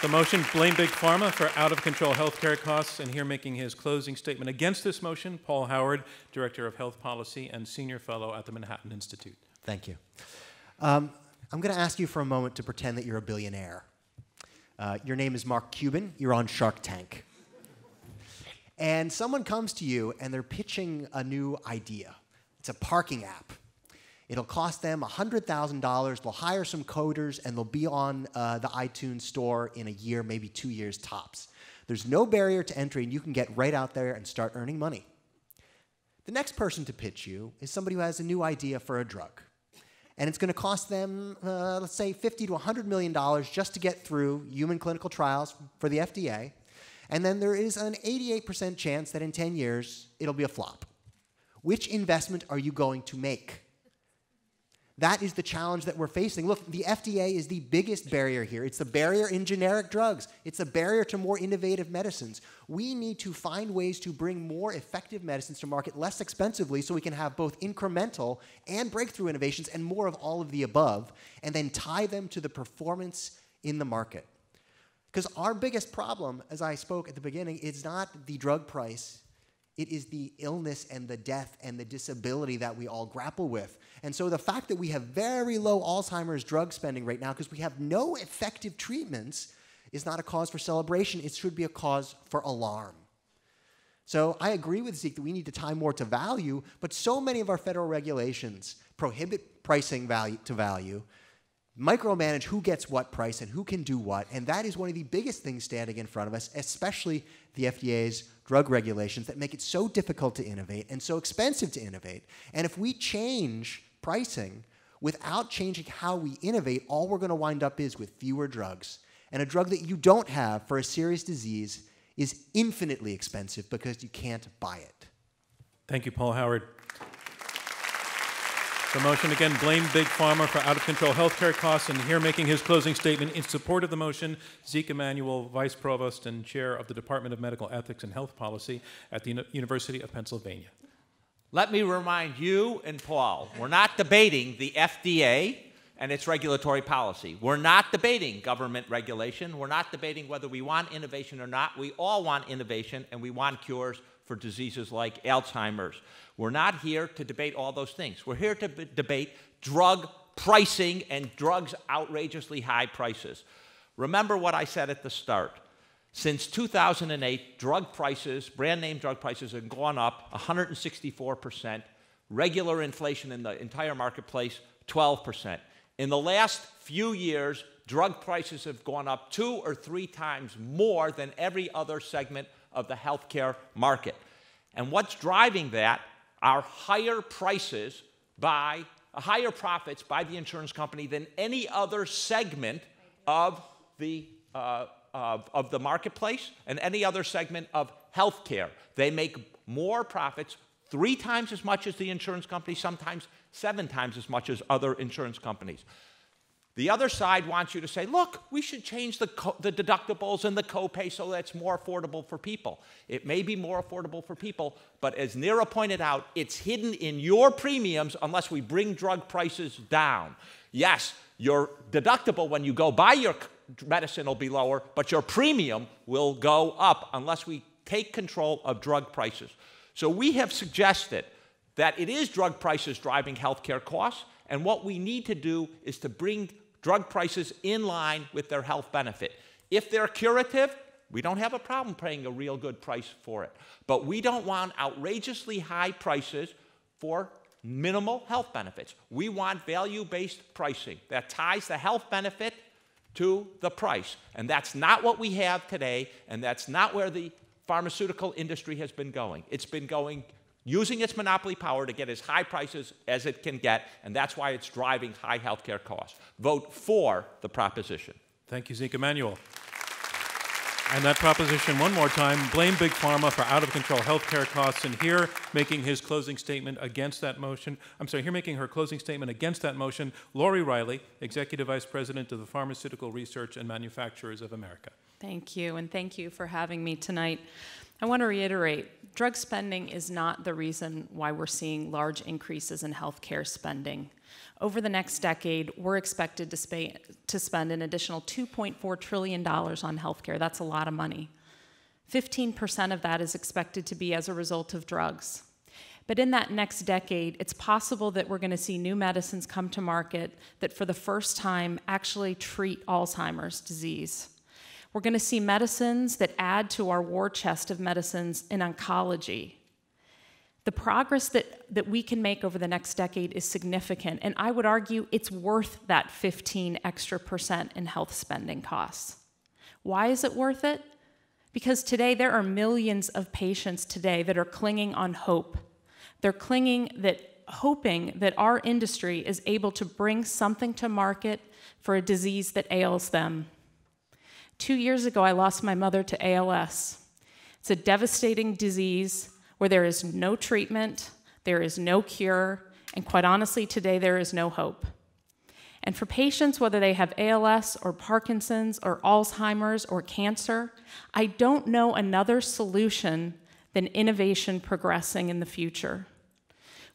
The motion, blame Big Pharma for out-of-control health care costs, and here making his closing statement against this motion, Paul Howard, Director of Health Policy and Senior Fellow at the Manhattan Institute. Thank you. I'm going to ask you for a moment to pretend that you're a billionaire. Your name is Mark Cuban. You're on Shark Tank. And someone comes to you, and they're pitching a new idea. It's a parking app. It'll cost them $100,000. They'll hire some coders, and they'll be on the iTunes store in a year, maybe 2 years tops. There's no barrier to entry, and you can get right out there and start earning money. The next person to pitch you is somebody who has a new idea for a drug. And it's going to cost them, let's say, $50 to $100 million just to get through human clinical trials for the FDA. And then there is an 88% chance that in 10 years, it'll be a flop. Which investment are you going to make? That is the challenge that we're facing. Look, the FDA is the biggest barrier here. It's the barrier in generic drugs. It's the barrier to more innovative medicines. We need to find ways to bring more effective medicines to market less expensively so we can have both incremental and breakthrough innovations and more of all of the above, and then tie them to the performance in the market. Because our biggest problem, as I spoke at the beginning, is not the drug price. It is the illness and the death and the disability that we all grapple with. And so the fact that we have very low Alzheimer's drug spending right now because we have no effective treatments is not a cause for celebration. It should be a cause for alarm. So I agree with Zeke that we need to tie more to value, but so many of our federal regulations prohibit pricing value to value, micromanage who gets what price and who can do what, and that is one of the biggest things standing in front of us, especially the FDA's drug regulations that make it so difficult to innovate and so expensive to innovate. And if we change pricing without changing how we innovate, all we're going to wind up is with fewer drugs. And a drug that you don't have for a serious disease is infinitely expensive because you can't buy it. Thank you, Paul Howard. The motion, again, blame Big Pharma for out-of-control healthcare costs, and here making his closing statement in support of the motion, Zeke Emanuel, Vice Provost and Chair of the Department of Medical Ethics and Health Policy at the University of Pennsylvania. Let me remind you and Paul, we're not debating the FDA and its regulatory policy. We're not debating government regulation. We're not debating whether we want innovation or not. We all want innovation, and we want cures for diseases like Alzheimer's. We're not here to debate all those things. We're here to debate drug pricing and drugs' outrageously high prices. Remember what I said at the start. Since 2008, drug prices, brand name drug prices, have gone up 164%. Regular inflation in the entire marketplace, 12%. In the last few years, drug prices have gone up 2 or 3 times more than every other segment of the healthcare market. And what's driving that are higher prices by higher profits by the insurance company than any other segment of the marketplace and any other segment of healthcare. They make more profits, 3 times as much as the insurance company, sometimes 7 times as much as other insurance companies. The other side wants you to say, look, we should change the deductibles and the copay so that's more affordable for people. It may be more affordable for people, but as Neera pointed out, it's hidden in your premiums unless we bring drug prices down. Yes, your deductible when you go buy your medicine will be lower, but your premium will go up unless we take control of drug prices. So we have suggested that it is drug prices driving healthcare costs, and what we need to do is to bring drug prices in line with their health benefit. If they're curative, we don't have a problem paying a real good price for it. But we don't want outrageously high prices for minimal health benefits. We want value-based pricing that ties the health benefit to the price. And that's not what we have today, and that's not where the pharmaceutical industry has been going. It's been going using its monopoly power to get as high prices as it can get, and that's why it's driving high healthcare costs. Vote for the proposition. Thank you, Zeke Emanuel. And that proposition, one more time, blame Big Pharma for out-of-control healthcare costs. And here, making his closing statement against that motion, I'm sorry, here making her closing statement against that motion, Lori Reilly, Executive Vice President of the Pharmaceutical Research and Manufacturers of America. Thank you, and thank you for having me tonight. I want to reiterate, drug spending is not the reason why we're seeing large increases in healthcare spending. Over the next decade, we're expected to spend an additional $2.4 trillion on healthcare. That's a lot of money. 15% of that is expected to be as a result of drugs. But in that next decade, it's possible that we're going to see new medicines come to market that for the first time actually treat Alzheimer's disease. We're going to see medicines that add to our war chest of medicines in oncology. The progress that we can make over the next decade is significant, and I would argue it's worth that 15% extra in health spending costs. Why is it worth it? Because today there are millions of patients today that are clinging on hope. They're clinging hoping that our industry is able to bring something to market for a disease that ails them. 2 years ago, I lost my mother to ALS. It's a devastating disease where there is no treatment, there is no cure, and quite honestly, today there is no hope. And for patients, whether they have ALS or Parkinson's or Alzheimer's or cancer, I don't know another solution than innovation progressing in the future.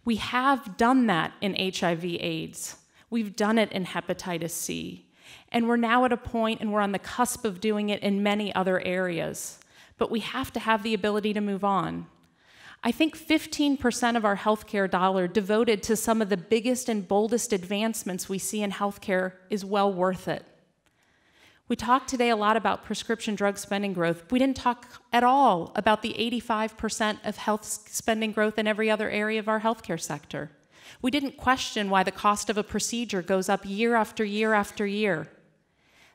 We have done that in HIV/AIDS. We've done it in hepatitis C. And we're now at a point, and we're on the cusp of doing it in many other areas. But we have to have the ability to move on. I think 15% of our healthcare dollar devoted to some of the biggest and boldest advancements we see in healthcare is well worth it. We talked today a lot about prescription drug spending growth. We didn't talk at all about the 85% of health spending growth in every other area of our healthcare sector. We didn't question why the cost of a procedure goes up year after year after year.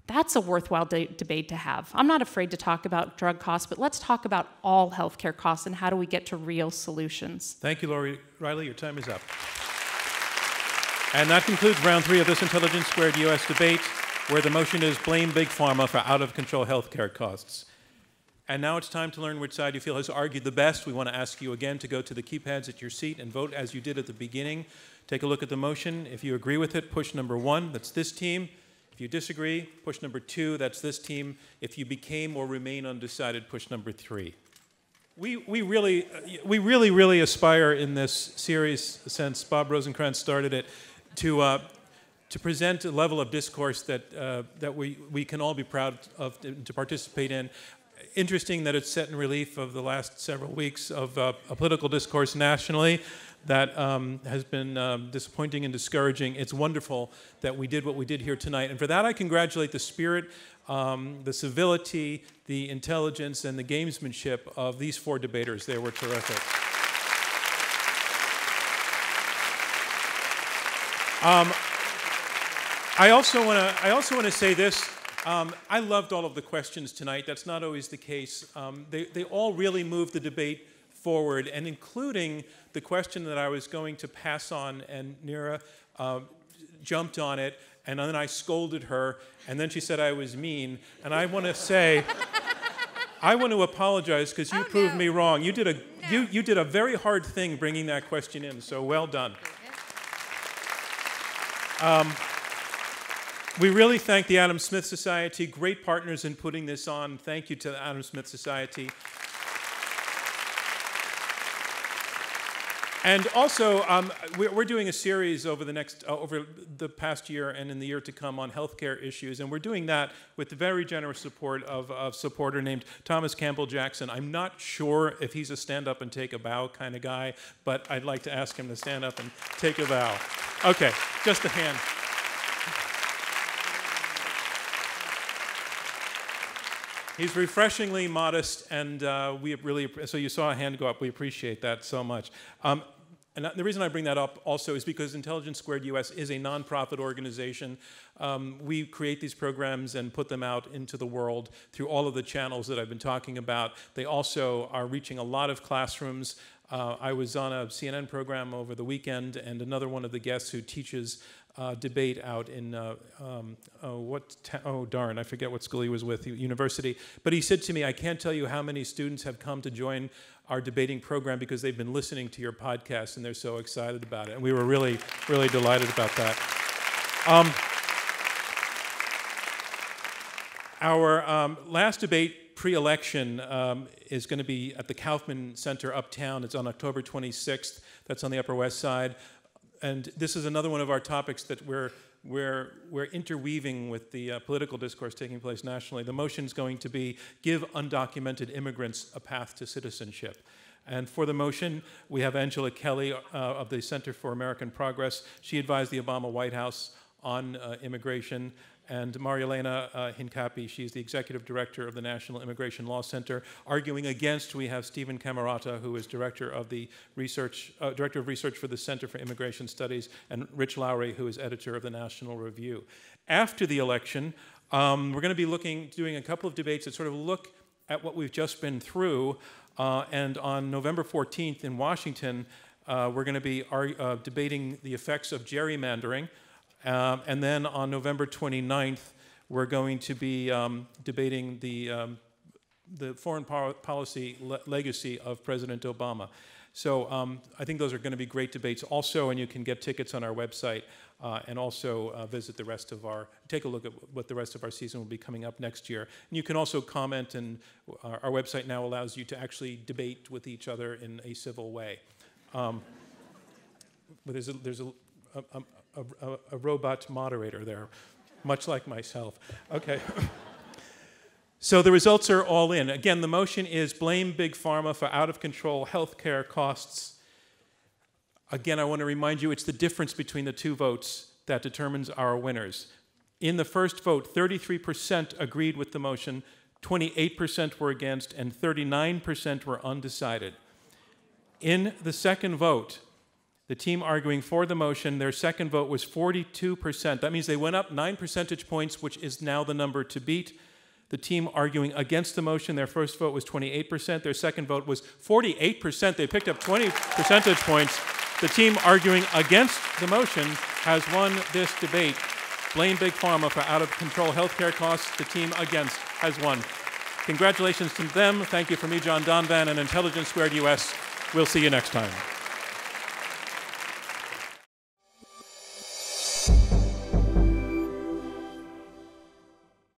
That's a worthwhile debate to have. I'm not afraid to talk about drug costs, but let's talk about all healthcare costs and how do we get to real solutions. Thank you, Lori Reilly. Your time is up. And that concludes round three of this Intelligence Squared U.S. debate, where the motion is blame Big Pharma for out-of-control healthcare costs. And now it's time to learn which side you feel has argued the best. We want to ask you again to go to the keypads at your seat and vote as you did at the beginning. Take a look at the motion. If you agree with it, push number 1. That's this team. If you disagree, push number 2, that's this team. If you became or remain undecided, push number 3. We really aspire in this series, since Bob Rosencrantz started it, to present a level of discourse that, that we can all be proud of to participate in. Interesting that it's set in relief of the last several weeks of a political discourse nationally that has been disappointing and discouraging. It's wonderful that we did what we did here tonight. And for that, I congratulate the spirit, the civility, the intelligence, and the gamesmanship of these 4 debaters. They were terrific. I also want to say this. I loved all of the questions tonight. That's not always the case. They all really moved the debate forward, and including the question that I was going to pass on, and Neera jumped on it, and then I scolded her, and then she said I was mean, and I want to say, I want to apologize because you proved me wrong. You did a you did a very hard thing bringing that question in, so well done. We really thank the Adam Smith Society, great partners in putting this on. Thank you to the Adam Smith Society. And also, we're doing a series over the past year and in the year to come on healthcare issues, and we're doing that with the very generous support of a supporter named Thomas Campbell Jackson. I'm not sure if he's a stand up and take a bow kind of guy, but I'd like to ask him to stand up and take a bow. Okay, just a hand. He's refreshingly modest, and we really, so you saw a hand go up. We appreciate that so much. And the reason I bring that up also is because Intelligence Squared US is a nonprofit organization. We create these programs and put them out into the world through all of the channels that I've been talking about. They also are reaching a lot of classrooms. I was on a CNN program over the weekend, and another one of the guests who teaches debate out in, I forget what school he was with, university. But he said to me, I can't tell you how many students have come to join our debating program because they've been listening to your podcast and they're so excited about it. And we were really, really delighted about that. Our last debate pre-election is going to be at the Kaufman Center uptown. It's on October 26th. That's on the Upper West Side. And this is another one of our topics that we're interweaving with the political discourse taking place nationally. The motion is going to be, give undocumented immigrants a path to citizenship. And for the motion, we have Angela Kelly of the Center for American Progress. She advised the Obama White House on immigration. And Marielena Hincapi, she's the executive director of the National Immigration Law Center. Arguing against, we have Stephen Camerata, who is director of research for the Center for Immigration Studies, and Rich Lowry, who is editor of the National Review. After the election, we're going to be doing a couple of debates that sort of look at what we've just been through. And on November 14th in Washington, we're going to be debating the effects of gerrymandering. And then on November 29th, we're going to be debating the foreign policy legacy of President Obama. So I think those are going to be great debates also, and you can get tickets on our website and also take a look at what the rest of our season will be coming up next year. And you can also comment, and our website now allows you to actually debate with each other in a civil way. But there's a robot moderator there, much like myself. Okay. So the results are all in. Again, the motion is blame Big Pharma for out-of-control healthcare costs. Again, I want to remind you, it's the difference between the two votes that determines our winners. In the first vote, 33% agreed with the motion, 28% were against, and 39% were undecided. In the second vote, the team arguing for the motion, their second vote was 42%. That means they went up 9 percentage points, which is now the number to beat. The team arguing against the motion, their first vote was 28%. Their second vote was 48%. They picked up 20 percentage points. The team arguing against the motion has won this debate. Blame Big Pharma for out-of-control healthcare costs. The team against has won. Congratulations to them. Thank you from me, John Donvan, and Intelligence Squared US. We'll see you next time.